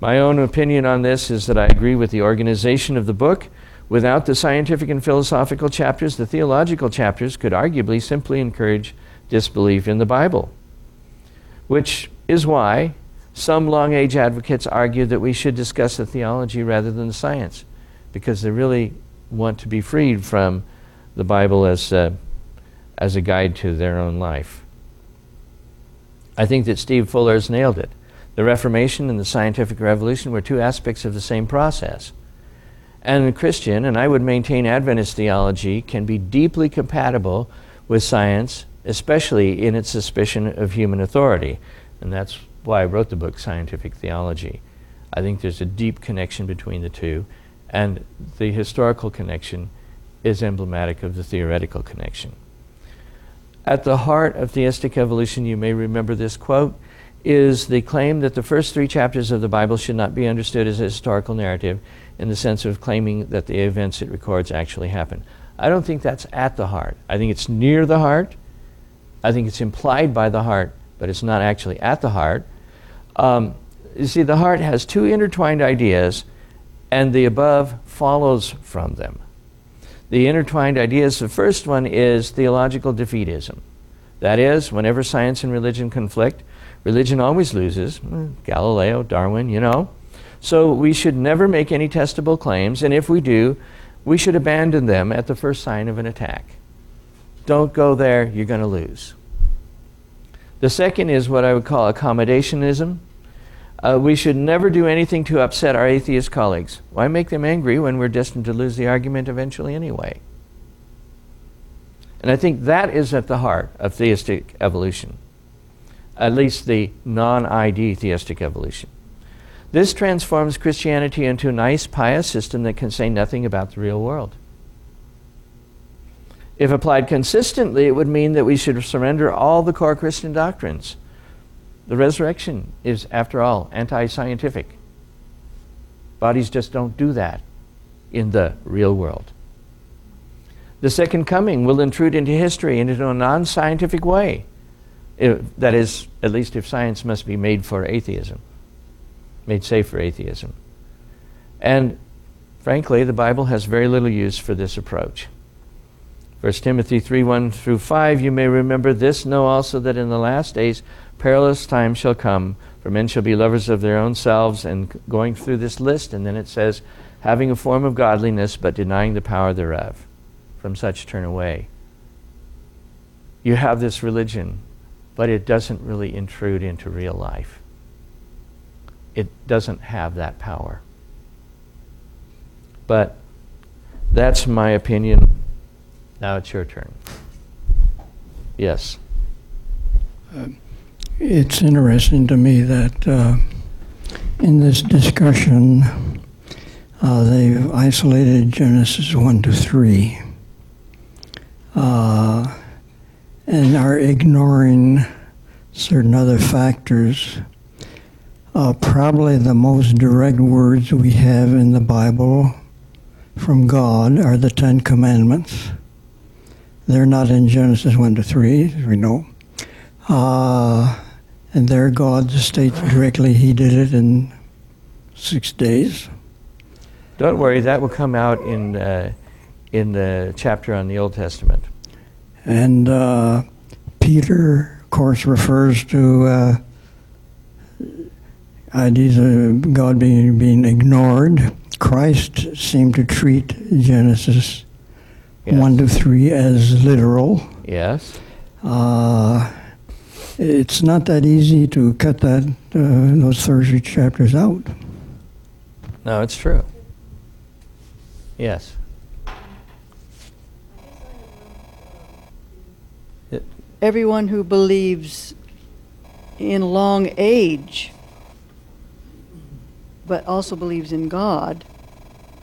my own opinion on this is that I agree with the organization of the book. Without the scientific and philosophical chapters, the theological chapters could arguably simply encourage disbelief in the Bible, which is why some long age advocates argue that we should discuss the theology rather than the science, because they really want to be freed from the Bible as a guide to their own life. I think that Steve Fuller has nailed it. The Reformation and the Scientific Revolution were two aspects of the same process. And Christian, and I would maintain Adventist theology, can be deeply compatible with science, especially in its suspicion of human authority. And that's why I wrote the book Scientific Theology. I think there's a deep connection between the two, and the historical connection is emblematic of the theoretical connection. At the heart of theistic evolution, you may remember this quote, is the claim that the first three chapters of the Bible should not be understood as a historical narrative in the sense of claiming that the events it records actually happened. I don't think that's at the heart. I think it's near the heart. I think it's implied by the heart, but it's not actually at the heart. You see, the heart has two intertwined ideas, and the above follows from them. The intertwined ideas, the first one is theological defeatism. That is, whenever science and religion conflict, religion always loses. Galileo, Darwin, you know. So we should never make any testable claims, and if we do, we should abandon them at the first sign of an attack. Don't go there, you're going to lose. The second is what I would call accommodationism. We should never do anything to upset our atheist colleagues. Why make them angry when we're destined to lose the argument eventually anyway? And I think that is at the heart of theistic evolution, at least the non-ID theistic evolution. This transforms Christianity into a nice, pious system that can say nothing about the real world. If applied consistently, it would mean that we should surrender all the core Christian doctrines. The resurrection is, after all, anti-scientific. Bodies just don't do that in the real world. The second coming will intrude into history and into a non-scientific way. That is, at least if science must be made for atheism, made safe for atheism. And frankly, the Bible has very little use for this approach. 1 Timothy 3:1-5, you may remember this, know also that in the last days perilous times shall come, for men shall be lovers of their own selves, and going through this list, and then it says, having a form of godliness, but denying the power thereof. From such turn away. You have this religion, but it doesn't really intrude into real life. It doesn't have that power. But that's my opinion. Now it's your turn. Yes. It's interesting to me that in this discussion, they've isolated Genesis 1 to 3, and are ignoring certain other factors. Probably the most direct words we have in the Bible from God are the 10 Commandments. They're not in Genesis 1 to 3, as we know. And there God states directly he did it in 6 days. Don't worry, that will come out in the chapter on the Old Testament. And Peter, of course, refers to ideas of God being ignored. Christ seemed to treat Genesis 1 to 3 as literal. Yes. It's not that easy to cut that those 30 chapters out. No, it's true. Yes. Everyone who believes in long age, but also believes in God,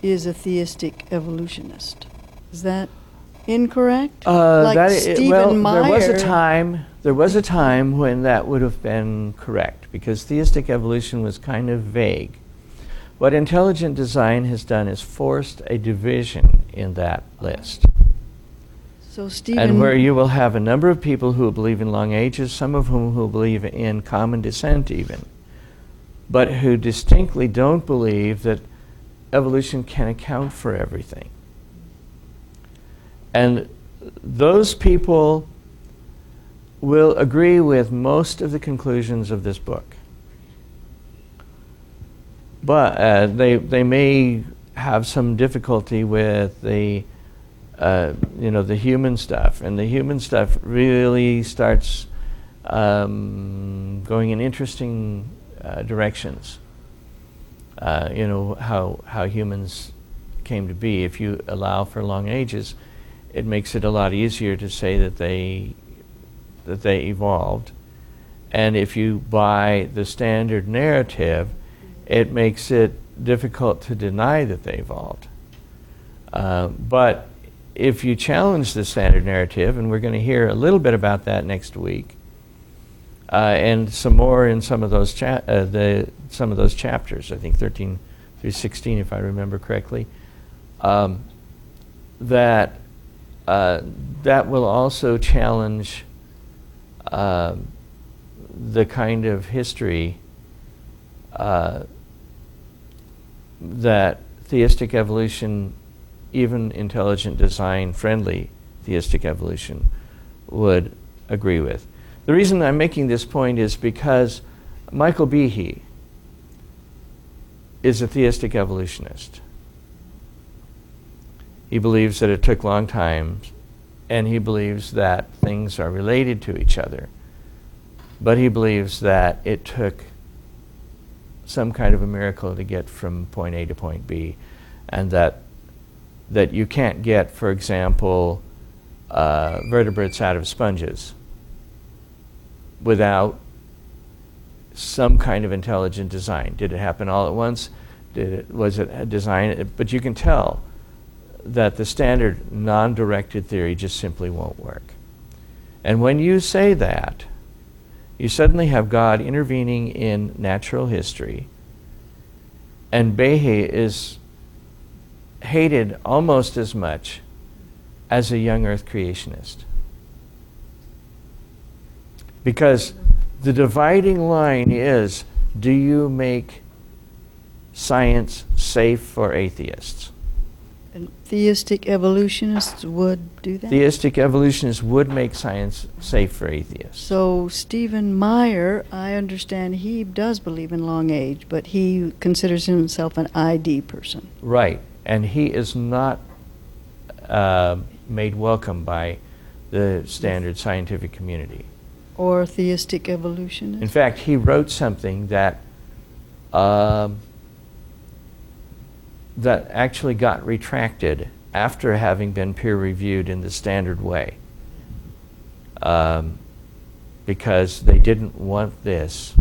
is a theistic evolutionist. Is that incorrect? Stephen Meyer. There was a time when that would have been correct, because theistic evolution was kind of vague. What intelligent design has done is forced a division in that list. So Stephen, and where you will have a number of people who believe in long ages, some of whom who believe in common descent even, but who distinctly don't believe that evolution can account for everything. And those people will agree with most of the conclusions of this book. But they may have some difficulty with the the human stuff, and the human stuff really starts going in interesting directions. How humans came to be. If you allow for long ages, it makes it a lot easier to say that they evolved. And if you buy the standard narrative, it makes it difficult to deny that they evolved. But if you challenge the standard narrative, and we're going to hear a little bit about that next week, and some more in some of those chapters, I think 13 through 16, if I remember correctly, that will also challenge the kind of history that theistic evolution, even intelligent design friendly theistic evolution, would agree with. The reason I'm making this point is because Michael Behe is a theistic evolutionist. He believes that it took long times, and he believes that things are related to each other, but he believes that it took some kind of a miracle to get from point A to point B, and that you can't get, for example, vertebrates out of sponges without some kind of intelligent design. Did it happen all at once? Was it a design? But you can tell that the standard non-directed theory just simply won't work. And when you say that, you suddenly have God intervening in natural history, and Behe is hated almost as much as a young earth creationist, because the dividing line is, do you make science safe for atheists? And theistic evolutionists would do that? Theistic evolutionists would make science safe for atheists. So Stephen Meyer, I understand he does believe in long age, but he considers himself an ID person. Right. And he is not made welcome by the standard scientific community. Or theistic evolutionists? In fact, he wrote something that actually got retracted after having been peer-reviewed in the standard way, because they didn't want this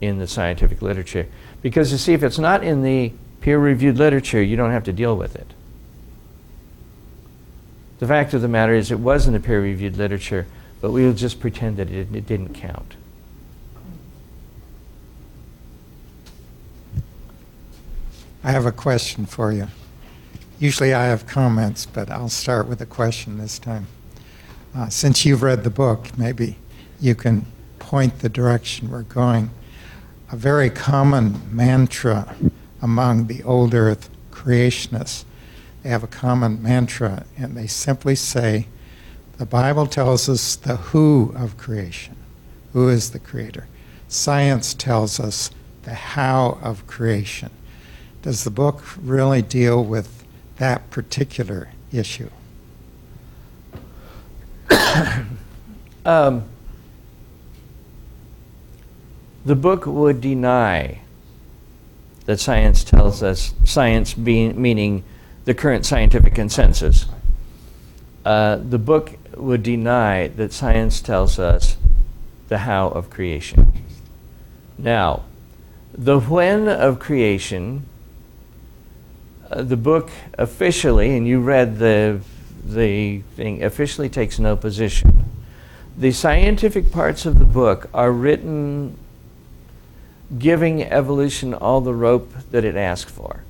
in the scientific literature. Because, you see, if it's not in the peer-reviewed literature, you don't have to deal with it. The fact of the matter is, it was in the peer-reviewed literature, but we'll just pretend that it didn't count. I have a question for you. Usually I have comments, but I'll start with a question this time. Since you've read the book, maybe you can point the direction we're going. A very common mantra among the old earth creationists, they have a common mantra, and they simply say, the Bible tells us the who of creation, who is the creator. Science tells us the how of creation. Does the book really deal with that particular issue? The book would deny that science tells us, science meaning the current scientific consensus. The book would deny that science tells us the how of creation. Now, the when of creation, the book officially, and you read the thing, officially takes no position. The scientific parts of the book are written giving evolution all the rope that it asked for,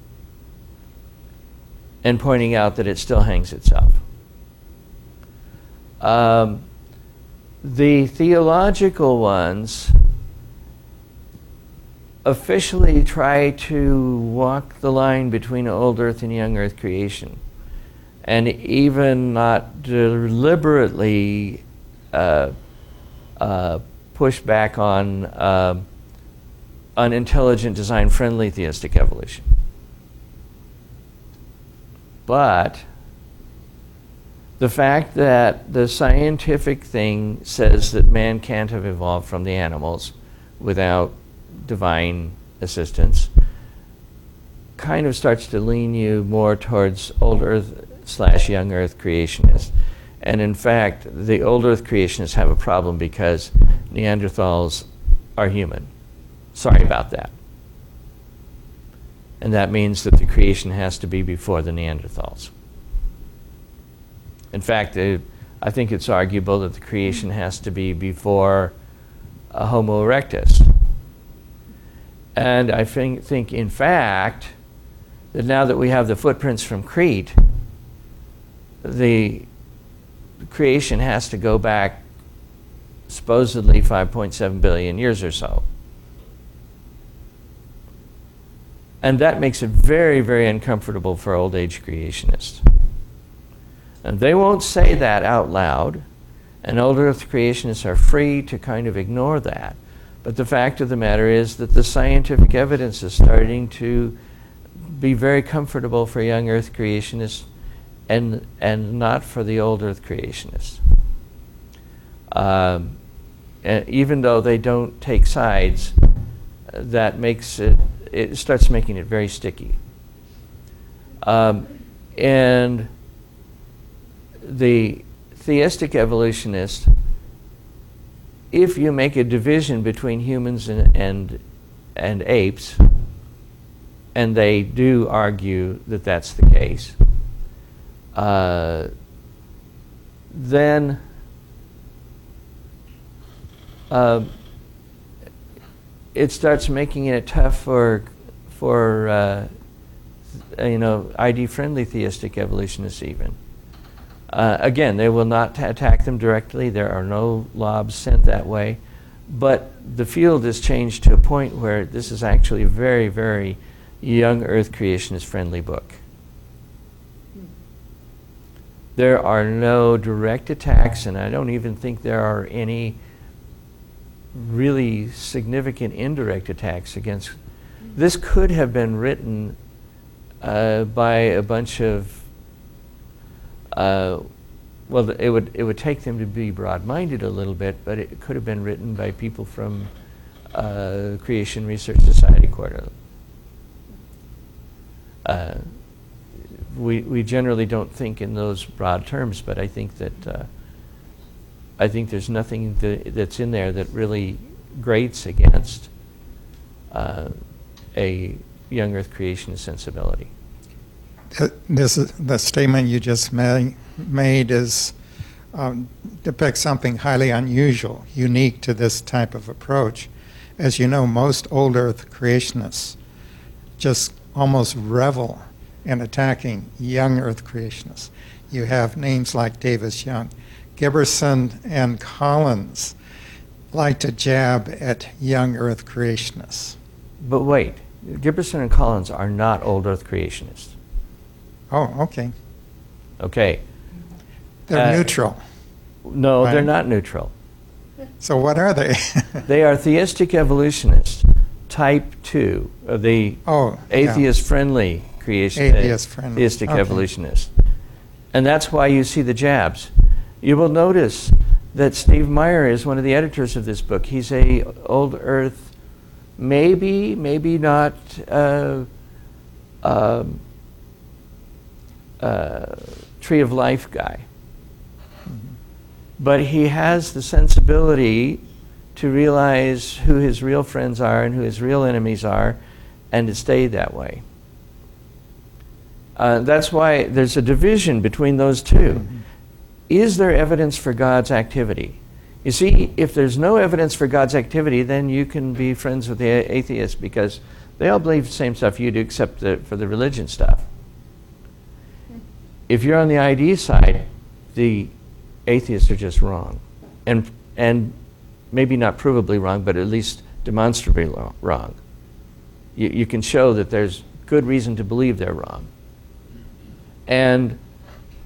and pointing out that it still hangs itself. The theological ones officially try to walk the line between old earth and young earth creation, and even not deliberately push back on unintelligent, design-friendly theistic evolution. But the fact that the scientific thing says that man can't have evolved from the animals without divine assistance kind of starts to lean you more towards old earth / young earth creationists. And in fact, the old earth creationists have a problem because Neanderthals are human. Sorry about that. And that means that the creation has to be before the Neanderthals. In fact, I think it's arguable that the creation has to be before Homo erectus. And I think, in fact, that now that we have the footprints from Crete, the creation has to go back supposedly 5.7 billion years or so. And that makes it very, very uncomfortable for old age creationists. And they won't say that out loud, and old earth creationists are free to kind of ignore that. But the fact of the matter is that the scientific evidence is starting to be very comfortable for young earth creationists and not for the old earth creationists. And even though they don't take sides, that makes it, it starts making it very sticky. And the theistic evolutionist, if you make a division between humans and apes, and they do argue that that's the case, then it starts making it tough for ID-friendly theistic evolutionists even. Again, they will not attack them directly. There are no lobs sent that way. But the field has changed to a point where this is actually a very, very young earth creationist-friendly book. There are no direct attacks, and I don't even think there are any really significant indirect attacks against. This could have been written by a bunch of well, it would take them to be broad-minded a little bit, but it could have been written by people from Creation Research Society Quarterly. We generally don't think in those broad terms, but I think that there's nothing that's in there that really grates against a young Earth creation sensibility. This is the statement you just made is depicts something highly unusual, unique to this type of approach. As you know, most old earth creationists just almost revel in attacking young earth creationists. You have names like Davis Young. Giberson and Collins like to jab at young earth creationists. But wait, Giberson and Collins are not old earth creationists. Oh, okay. Okay. They're neutral. No, right? They're not neutral. So what are they? They are theistic evolutionists, type 2, the atheist-friendly theistic evolutionists. And that's why you see the jabs. You will notice that Steve Meyer is one of the editors of this book. He's a old earth, maybe not, Tree of Life guy. Mm-hmm. But he has the sensibility to realize who his real friends are and who his real enemies are, and to stay that way. That's why there's a division between those two. Mm-hmm. Is there evidence for God's activity? You see, if there's no evidence for God's activity, then you can be friends with the atheists because they all believe the same stuff you do except for the religion stuff. If you're on the ID side, the atheists are just wrong, and maybe not provably wrong, but at least demonstrably wrong. You can show that there's good reason to believe they're wrong. And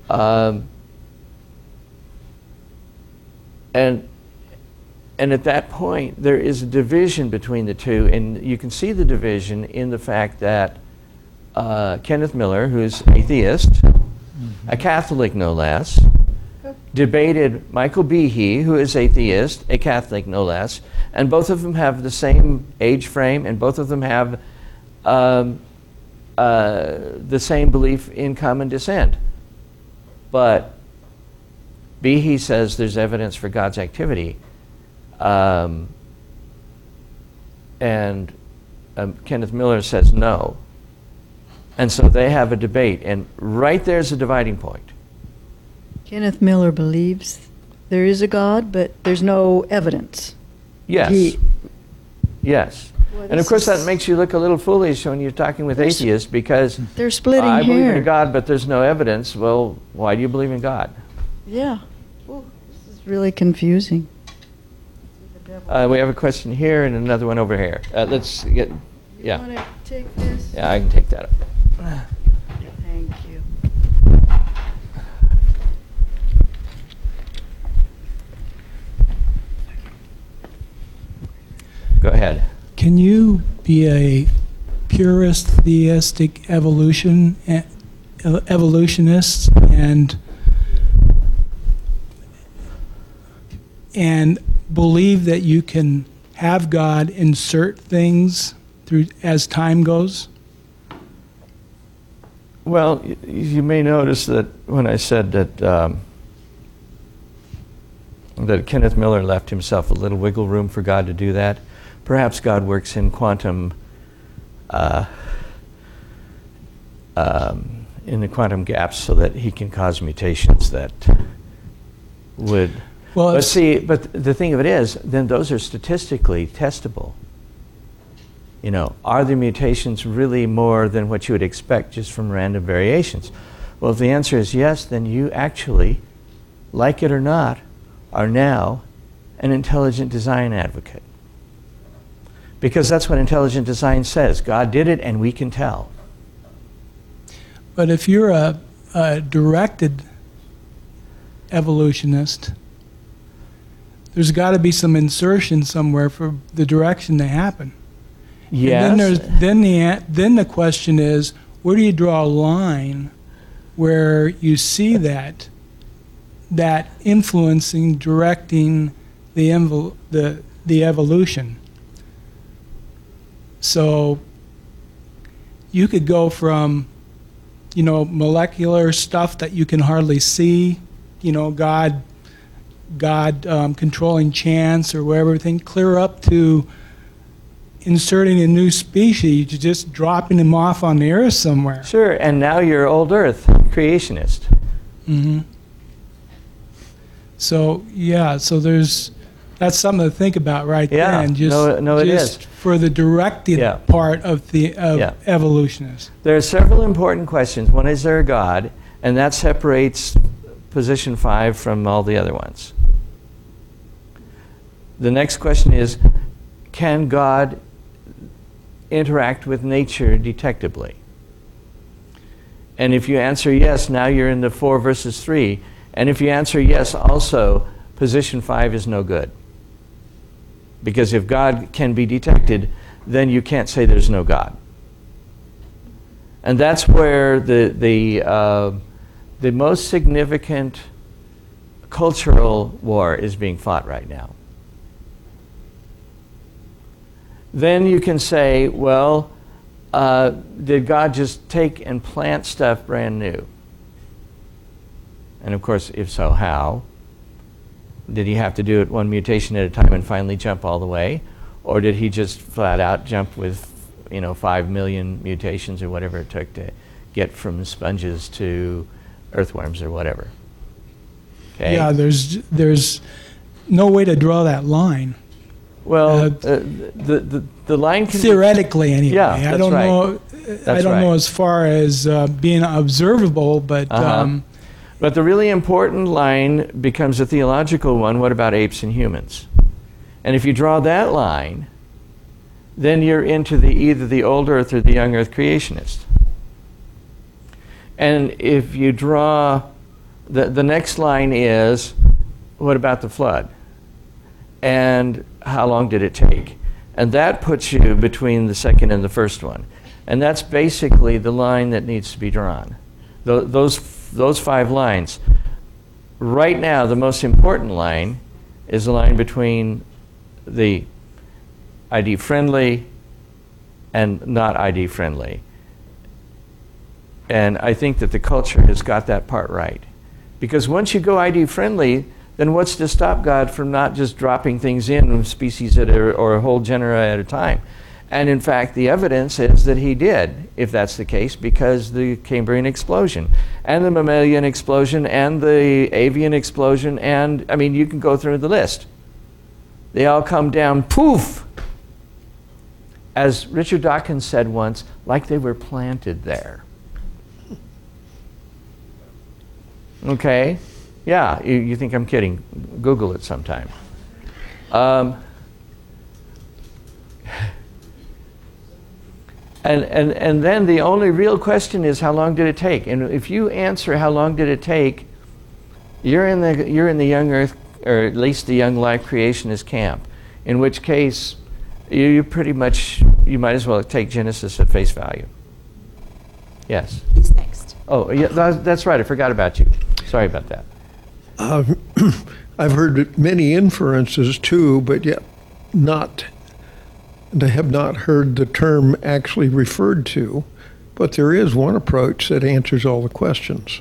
at that point, there is a division between the two, and you can see the division in the fact that Kenneth Miller, who's atheist, a Catholic no less, debated Michael Behe, who is atheist, a Catholic no less, and both of them have the same age frame, and both of them have the same belief in common descent. But Behe says there's evidence for God's activity, and Kenneth Miller says no. And so they have a debate, and right there's a dividing point. Kenneth Miller believes there is a God, but there's no evidence. Yes. Yes. And of course that makes you look a little foolish when you're talking with atheists, because they're splitting hair. I believe in God, but there's no evidence. Well, why do you believe in God? Yeah. Well, this is really confusing. We have a question here and another one over here. Let's get... Yeah. You want to take this? Yeah, I can take that up. Thank you. Go ahead. Can you be a purist theistic evolutionist and believe that you can have God insert things through as time goes? Well, you may notice that when I said that that Kenneth Miller left himself a little wiggle room for God to do that, perhaps God works in quantum, in the quantum gaps, so that he can cause mutations that would. Well, but see, but the thing of it is, then those are statistically testable. You know, are the mutations really more than what you would expect just from random variations? Well, if the answer is yes, then you actually, like it or not, are now an intelligent design advocate. Because that's what intelligent design says. God did it, and we can tell. But if you're a directed evolutionist, there's got to be some insertion somewhere for the direction to happen. Yes. And then the question is, where do you draw a line where you see that influencing, directing the evolution? So you could go from, you know, molecular stuff that you can hardly see, you know, God controlling chance or whatever, everything, clear up to inserting a new species, just dropping them off on the earth somewhere. Sure, and now you're old earth creationist. Mm-hmm. So, yeah, so there's... That's something to think about right there, and just, it is. For the directed part of evolutionists. There are several important questions. One, is there a God? And that separates position 5 from all the other ones. The next question is, can God interact with nature detectably? And if you answer yes, now you're in the 4 versus 3. And if you answer yes also, position 5 is no good. Because if God can be detected, then you can't say there's no God. And that's where the most significant cultural war is being fought right now. Then you can say, well, did God just take and plant stuff brand new? And of course, if so, how? Did he have to do it one mutation at a time and finally jump all the way? Or did he just flat out jump with, you know, 5 million mutations or whatever it took to get from sponges to earthworms or whatever? Okay. Yeah, there's no way to draw that line. Well, the line can theoretically anyway. Yeah, that's I don't know as far as being observable, but But the really important line becomes a theological one. What about apes and humans? And if you draw that line, then you're into the either the old earth or the young earth creationist. And if you draw, the next line is, what about the flood? And how long did it take? And that puts you between the second and the first one. And that's basically the line that needs to be drawn. Those five lines. Right now, the most important line is the line between the ID friendly and not ID friendly. And I think that the culture has got that part right. Because once you go ID friendly, then what's to stop God from not just dropping things in species or whole genera at a time? And in fact, the evidence is that he did, if that's the case, because the Cambrian explosion, and the mammalian explosion, and the avian explosion, and, I mean, you can go through the list. They all come down, poof! As Richard Dawkins said once, like they were planted there. Okay? Yeah, you think I'm kidding. Google it sometime. And then the only real question is, how long did it take? And if you answer how long did it take, you're in the young earth, or at least the young life creationist camp, in which case you pretty much, you might as well take Genesis at face value. Yes? Who's next? Oh, yeah, that's right. I forgot about you. Sorry about that. I've heard many inferences too, but yet not... And I have not heard the term actually referred to, but there is one approach that answers all the questions.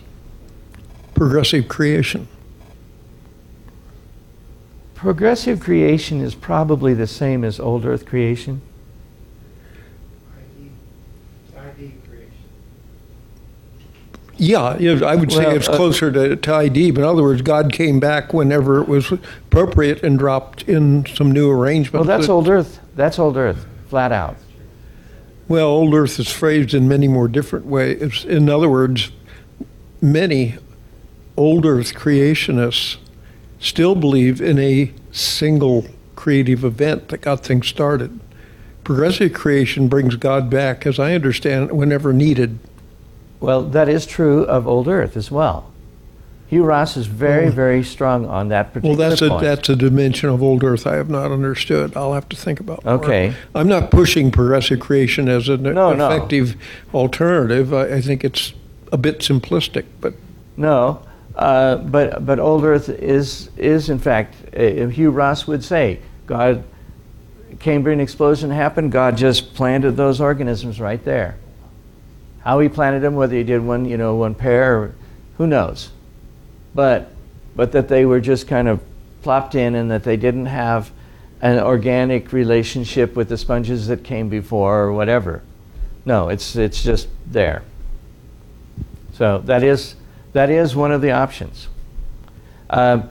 Progressive creation. Progressive creation is probably the same as old earth creation. ID creation. Yeah, I would say it's closer to ID, but in other words, God came back whenever it was appropriate and dropped in some new arrangement. Well, that's old earth. That's old earth, flat out. Well, old earth is phrased in many more different ways. In other words, many old earth creationists still believe in a single creative event that got things started. Progressive creation brings God back, as I understand it, whenever needed. Well, that is true of old earth as well. Hugh Ross is very, very strong on that particular point. That's a dimension of old earth I have not understood. I'll have to think about okay. more. I'm not pushing progressive creation as an effective alternative. I think it's a bit simplistic, but but old earth is in fact, Hugh Ross would say, God, Cambrian explosion happened. God just planted those organisms right there. How he planted them, whether he did one pair, or, who knows. But that they were just kind of plopped in, and that they didn't have an organic relationship with the sponges that came before or whatever. No, it's just there. So that is one of the options. One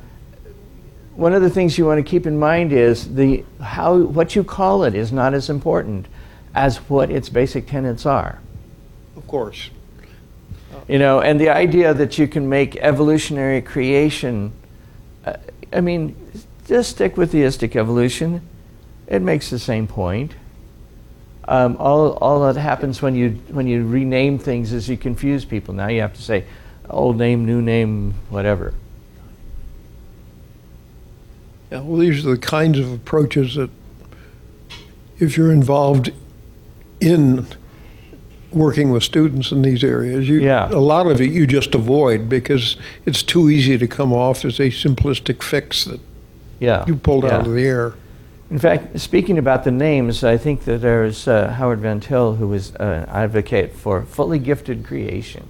of the things you want to keep in mind is what you call it is not as important as what its basic tenets are. Of course. And the idea that you can make evolutionary creation, I mean, just stick with theistic evolution. It makes the same point. All that happens when you rename things is you confuse people. Now you have to say, old name, new name, whatever. Yeah, well, these are the kinds of approaches that, if you're involved in working with students in these areas, a lot of it you just avoid because it's too easy to come off as a simplistic fix that you pulled out of the air. In fact, speaking about the names, I think that there's Howard Van Til, who was an advocate for fully gifted creation.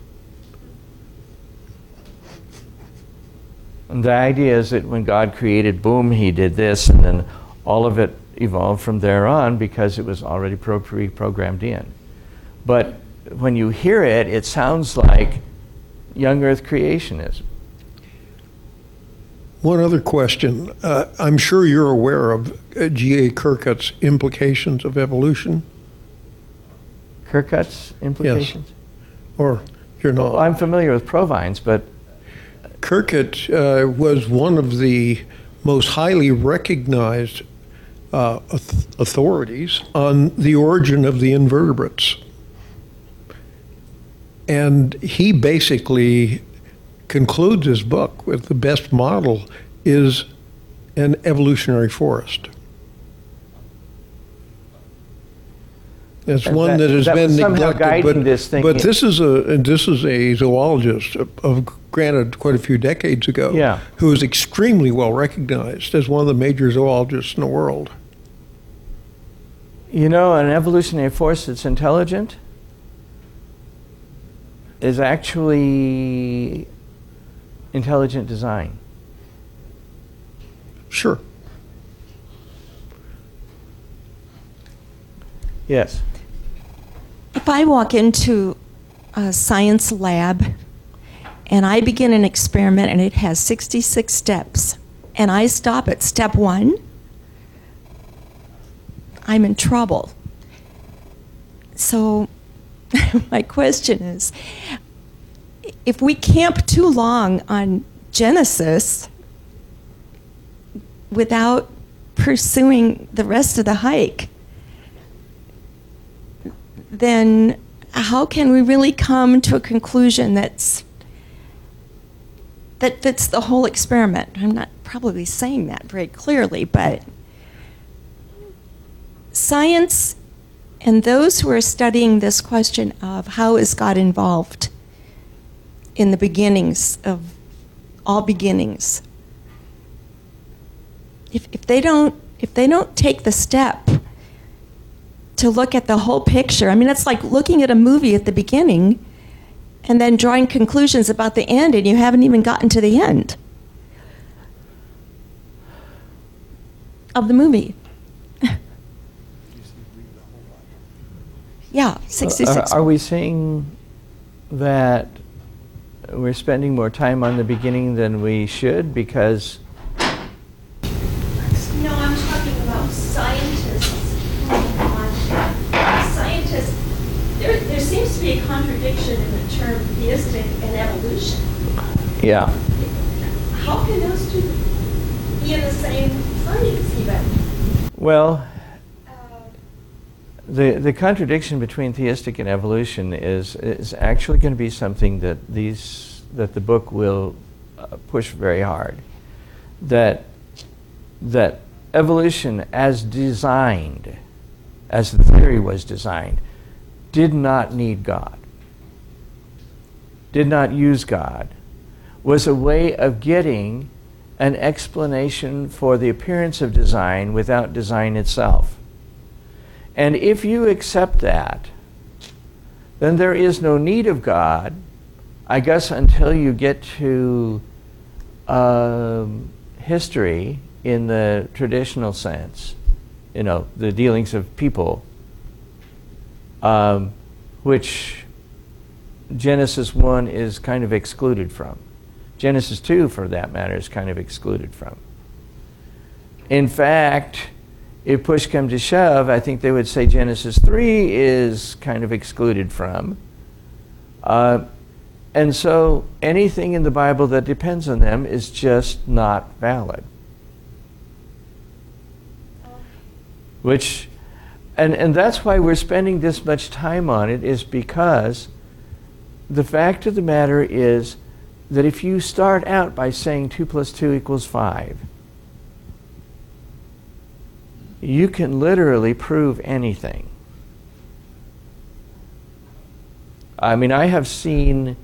And the idea is that when God created, boom, he did this, and then all of it evolved from there on because it was already pre-programmed in. But when you hear it, it sounds like young earth creationism. One other question. I'm sure you're aware of G.A. Kirkut's implications of evolution. Kirkut's implications? Yes. Or you're not. Well, I'm familiar with Provine's, but Kirkett was one of the most highly recognized authorities on the origin of the invertebrates. And he basically concludes his book with the best model is an evolutionary forest. It's one that has been neglected, but this is a zoologist of granted quite a few decades ago, who is extremely well recognized as one of the major zoologists in the world. You know, an evolutionary force that's intelligent is actually intelligent design. Sure. Yes. If I walk into a science lab and I begin an experiment and it has 66 steps and I stop at step 1, I'm in trouble. So my question is, if we camp too long on Genesis without pursuing the rest of the hike, then how can we really come to a conclusion that fits the whole experiment? I'm not probably saying that very clearly, but science and those who are studying this question of how is God involved in the beginnings of all beginnings, if they don't take the step to look at the whole picture. I mean, it's like looking at a movie at the beginning and then drawing conclusions about the end, and you haven't even gotten to the end of the movie. Yeah, 66. Are we saying that we're spending more time on the beginning than we should because... No, I'm talking about scientists. There seems to be a contradiction in the term theistic and evolution. Yeah. How can those two be in the same phrase even? Well, the contradiction between theistic and evolution is actually going to be something that the book will push very hard. That evolution as designed, as the theory was designed, did not need God, did not use God, was a way of getting an explanation for the appearance of design without design itself. And if you accept that, then there is no need of God, I guess, until you get to history in the traditional sense, you know, the dealings of people. Which Genesis 1 is kind of excluded from. Genesis 2, for that matter, is kind of excluded from. In fact, if push comes to shove, I think they would say Genesis 3 is kind of excluded from. And so anything in the Bible that depends on them is just not valid. Which... And that's why we're spending this much time on it, is because the fact of the matter is that if you start out by saying 2 + 2 = 5, you can literally prove anything. I mean, I have seen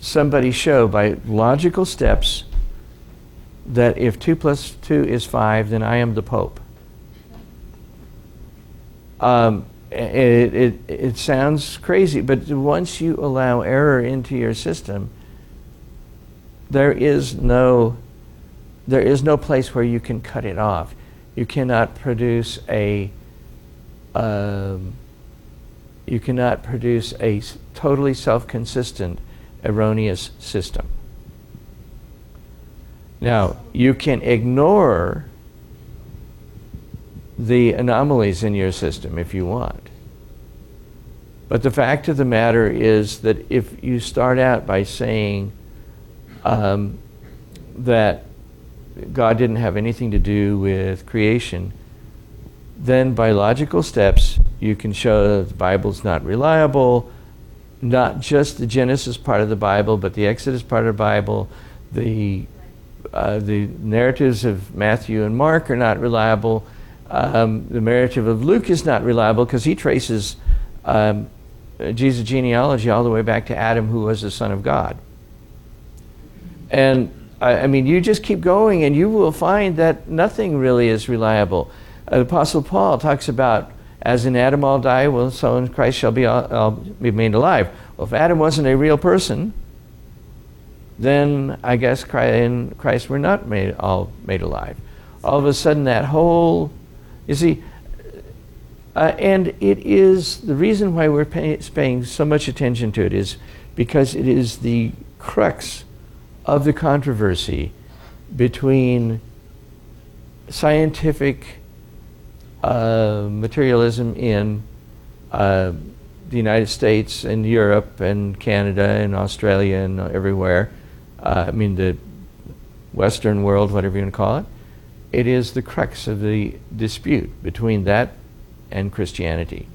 somebody show by logical steps that if 2 + 2 = 5, then I am the Pope. It sounds crazy, but once you allow error into your system, there is no place where you can cut it off. You cannot produce a totally self-consistent, erroneous system. Now, you can ignore the anomalies in your system if you want. But the fact of the matter is that if you start out by saying that God didn't have anything to do with creation, then by logical steps you can show that the Bible's not reliable, not just the Genesis part of the Bible, but the Exodus part of the Bible, the narratives of Matthew and Mark are not reliable, the narrative of Luke is not reliable because he traces Jesus' genealogy all the way back to Adam, who was the son of God. And I mean, you just keep going and you will find that nothing really is reliable. The Apostle Paul talks about, as in Adam all die, well, so in Christ shall be all be made alive. Well, if Adam wasn't a real person, then I guess in Christ we're not all made alive. All of a sudden that whole, you see, and it is, the reason why we're paying so much attention to it is because it is the crux of the controversy between scientific materialism in the United States and Europe and Canada and Australia and everywhere. I mean, the Western world, whatever you want to call it. It is the crux of the dispute between that and Christianity.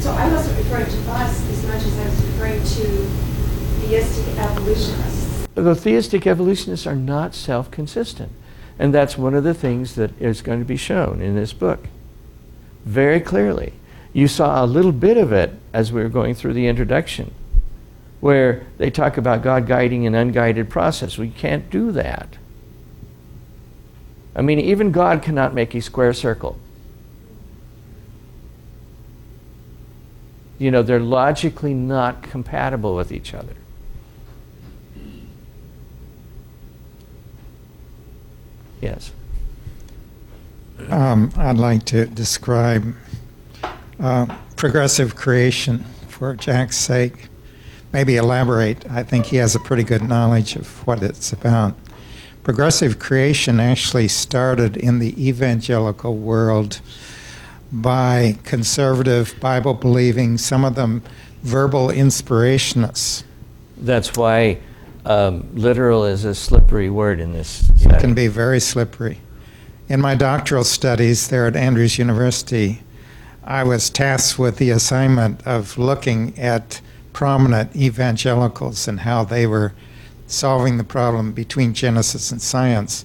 So I wasn't referring to us as much as I was referring to theistic evolutionists. The theistic evolutionists are not self-consistent, and that's one of the things that is going to be shown in this book very clearly. You saw a little bit of it as we were going through the introduction, where they talk about God guiding an unguided process. We can't do that. I mean, even God cannot make a square circle. You know, they're logically not compatible with each other. Yes. I'd like to describe progressive creation for Jack's sake. Maybe elaborate. I think he has a pretty good knowledge of what it's about. Progressive creation actually started in the evangelical world by conservative, Bible-believing, some of them verbal inspirationists. That's why literal is a slippery word in this setting. It can be very slippery. In my doctoral studies there at Andrews University, I was tasked with the assignment of looking at prominent evangelicals and how they were solving the problem between Genesis and science.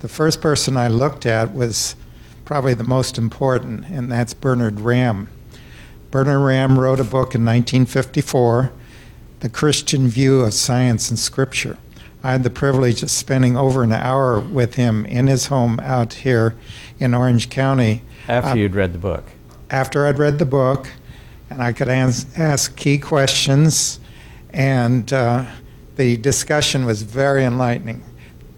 The first person I looked at was probably the most important, and that's Bernard Ramm. Bernard Ramm wrote a book in 1954, The Christian View of Science and Scripture. I had the privilege of spending over an hour with him in his home out here in Orange County. After you'd read the book? After I'd read the book, and I could ask key questions, and the discussion was very enlightening.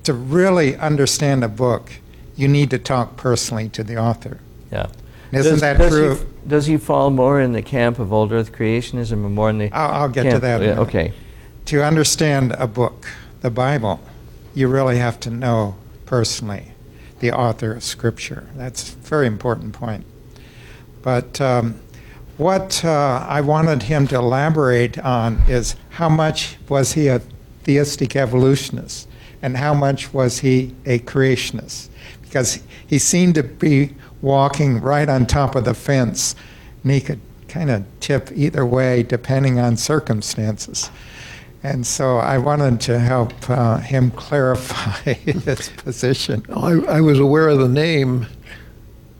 To really understand a book, you need to talk personally to the author. Yeah. Isn't that true? Does he fall more in the camp of old earth creationism or more in the I'll get to that. Yeah, okay. To understand a book, the Bible, you really have to know personally the author of Scripture. That's a very important point. But what I wanted him to elaborate on is how much was he a theistic evolutionist and how much was he a creationist? Because he seemed to be walking right on top of the fence, and he could kind of tip either way depending on circumstances. And so I wanted to help him clarify his position. I was aware of the name,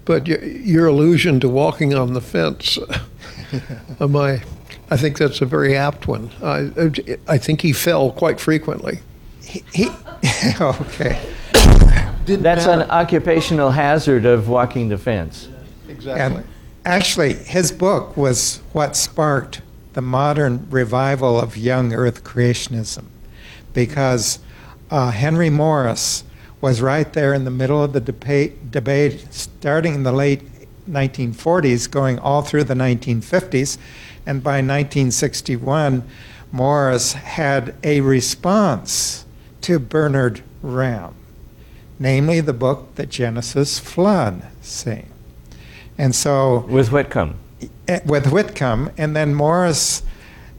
but your allusion to walking on the fence, I think that's a very apt one. I think he fell quite frequently. Okay. That's an occupational hazard of walking the fence. Exactly. And actually, his book was what sparked the modern revival of young earth creationism, because Henry Morris was right there in the middle of the debate starting in the late 1940s, going all through the 1950s, and by 1961, Morris had a response to Bernard Ramm, namely the book, The Genesis Flood, see. And so... with Whitcomb. With Whitcomb, and then Morris,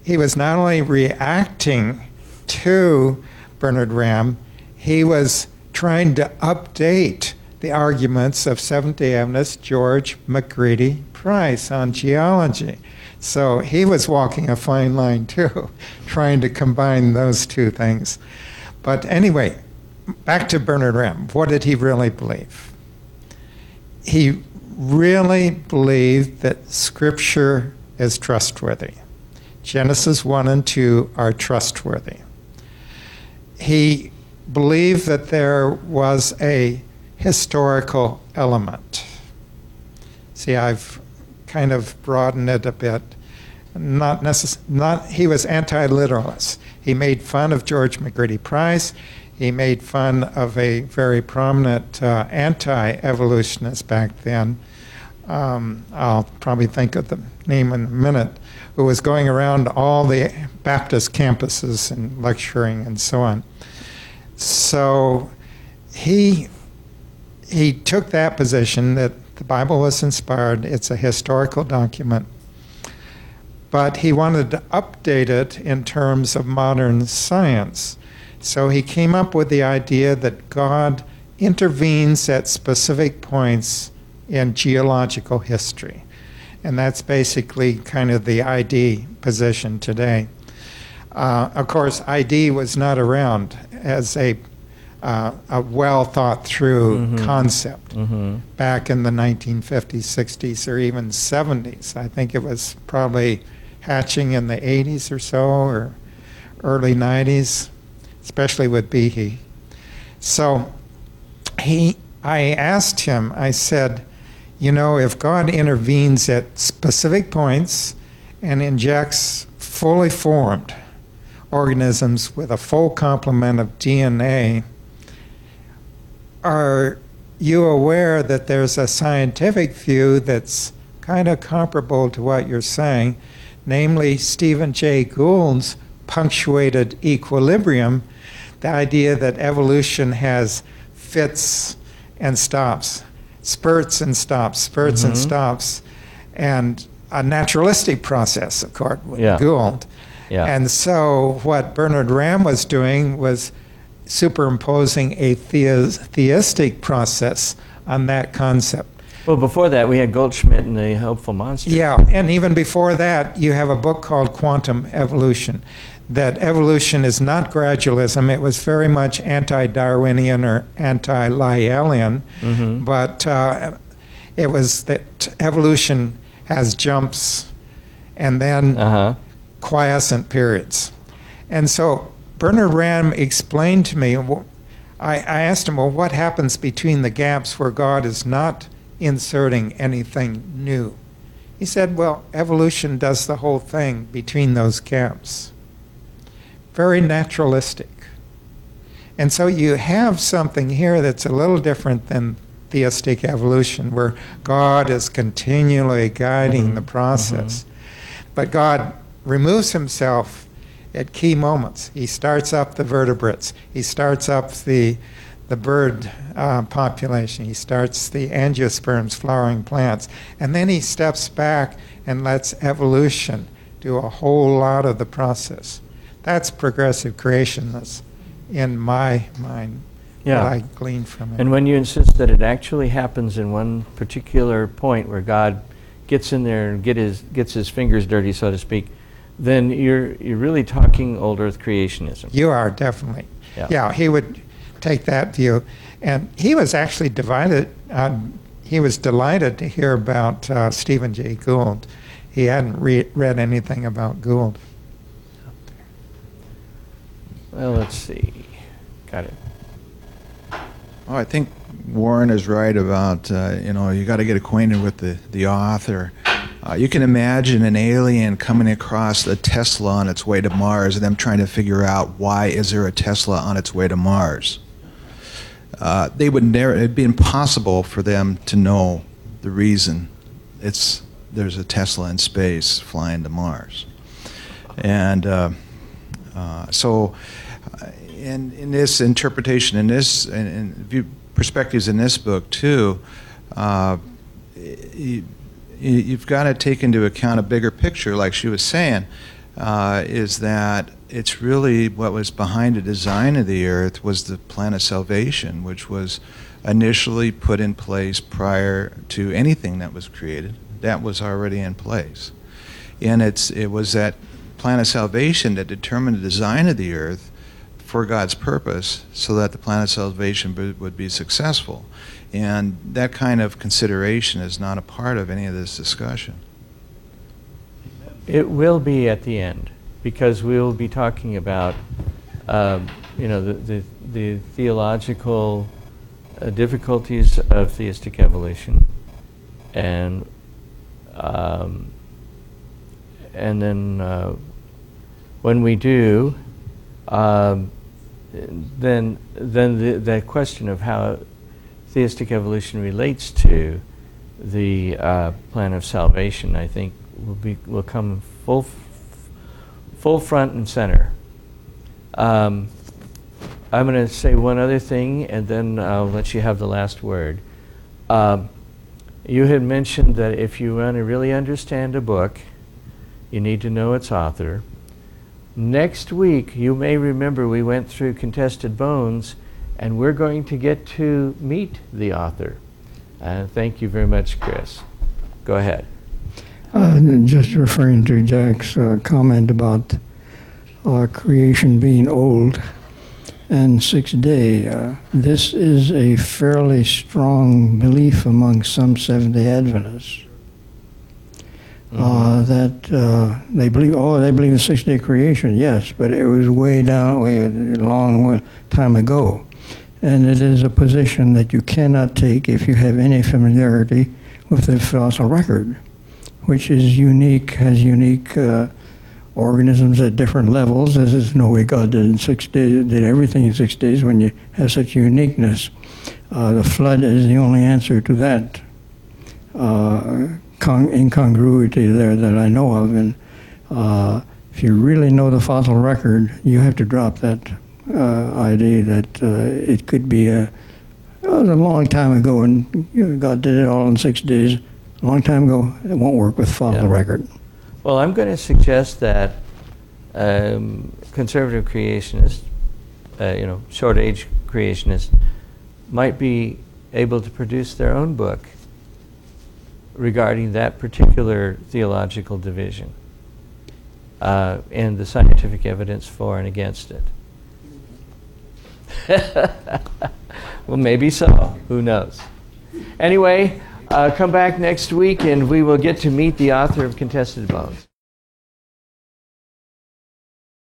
he was not only reacting to Bernard Ramm, he was trying to update the arguments of Seventh-day Adventist George McGready Price on geology. So he was walking a fine line too, trying to combine those two things. But anyway, back to Bernard Ramm. What did he really believe? He really believed that Scripture is trustworthy. Genesis 1 and 2 are trustworthy. He believed that there was a historical element. See, I've kind of broadened it a bit. He was anti-literalist. He made fun of George McGready Price. He made fun of a very prominent anti-evolutionist back then. I'll probably think of the name in a minute, who was going around all the Baptist campuses and lecturing and so on. So he took that position that the Bible was inspired, it's a historical document, but he wanted to update it in terms of modern science. So he came up with the idea that God intervenes at specific points in geological history. And that's basically kind of the ID position today. Of course, ID was not around as a well-thought-through concept back in the 1950s, 60s, or even 70s. I think it was probably hatching in the 80s or so, or early 90s, especially with Behe. So I asked him, I said, you know, if God intervenes at specific points and injects fully formed organisms with a full complement of DNA, are you aware that there's a scientific view that's kind of comparable to what you're saying, namely Stephen Jay Gould's punctuated equilibrium, the idea that evolution has fits and stops, spurts and stops, spurts and stops, and a naturalistic process, of course, with Gould. Yeah. And so what Bernard Ramm was doing was superimposing a theistic process on that concept. Well, before that, we had Goldschmidt and the Helpful Monster. Yeah, and even before that, you have a book called Quantum Evolution, that evolution is not gradualism. It was very much anti-Darwinian or anti-Lyellian, but it was that evolution has jumps and then quiescent periods. And so Bernard Ramm explained to me, I asked him, well, what happens between the gaps where God is not inserting anything new? He said, well, evolution does the whole thing between those gaps. Very naturalistic. And so you have something here that's a little different than theistic evolution, where God is continually guiding the process. But God removes himself at key moments. He starts up the vertebrates. He starts up the bird population. He starts the angiosperms, flowering plants. And then he steps back and lets evolution do a whole lot of the process. That's progressive creation. That's in my mind what I gleaned from it. And when you insist that it actually happens in one particular point where God gets in there and gets his fingers dirty, so to speak, then you're really talking old earth creationism. You are, definitely. Yeah, he would take that view. And he was actually divided. He was delighted to hear about Stephen Jay Gould. He hadn't read anything about Gould. Well, let's see. Got it. Oh, I think Warren is right about, you got to get acquainted with the author. You can imagine an alien coming across a Tesla on its way to Mars and them trying to figure out why is there a Tesla on its way to Mars. They would never, it'd be impossible for them to know the reason there's a Tesla in space flying to Mars. And so in this interpretation, in perspectives in this book too, you've got to take into account a bigger picture, like she was saying, is that it's really what was behind the design of the earth was the plan of salvation, which was initially put in place prior to anything that was created. That was already in place. And it was that plan of salvation that determined the design of the earth for God's purpose, so that the plan of salvation would be successful. And that kind of consideration is not a part of any of this discussion. It will be at the end, because we'll be talking about the theological difficulties of theistic evolution, and then when we do, then the question of how theistic evolution relates to the plan of salvation, I think, will come full front and center. I'm going to say one other thing, and then I'll let you have the last word. You had mentioned that if you want to really understand a book, you need to know its author. Next week, you may remember we went through Contested Bones, and we're going to get to meet the author. Thank you very much, Chris. Go ahead. Just referring to Jack's comment about creation being old and 6 day. This is a fairly strong belief among some Seventh-day Adventists. That they believe in 6 day creation, yes, but it was way a long time ago. And it is a position that you cannot take if you have any familiarity with the fossil record, which is unique, has unique organisms at different levels. This is no way God did everything in 6 days when you have such uniqueness. The flood is the only answer to that incongruity there that I know of, and if you really know the fossil record, you have to drop that idea that it could be a long time ago, and God did it all in 6 days. A long time ago, it won't work with fossil record. Well, I'm going to suggest that conservative creationists, short age creationists, might be able to produce their own book regarding that particular theological division and the scientific evidence for and against it. Well, maybe so. Who knows? Anyway, come back next week and we will get to meet the author of Contested Bones.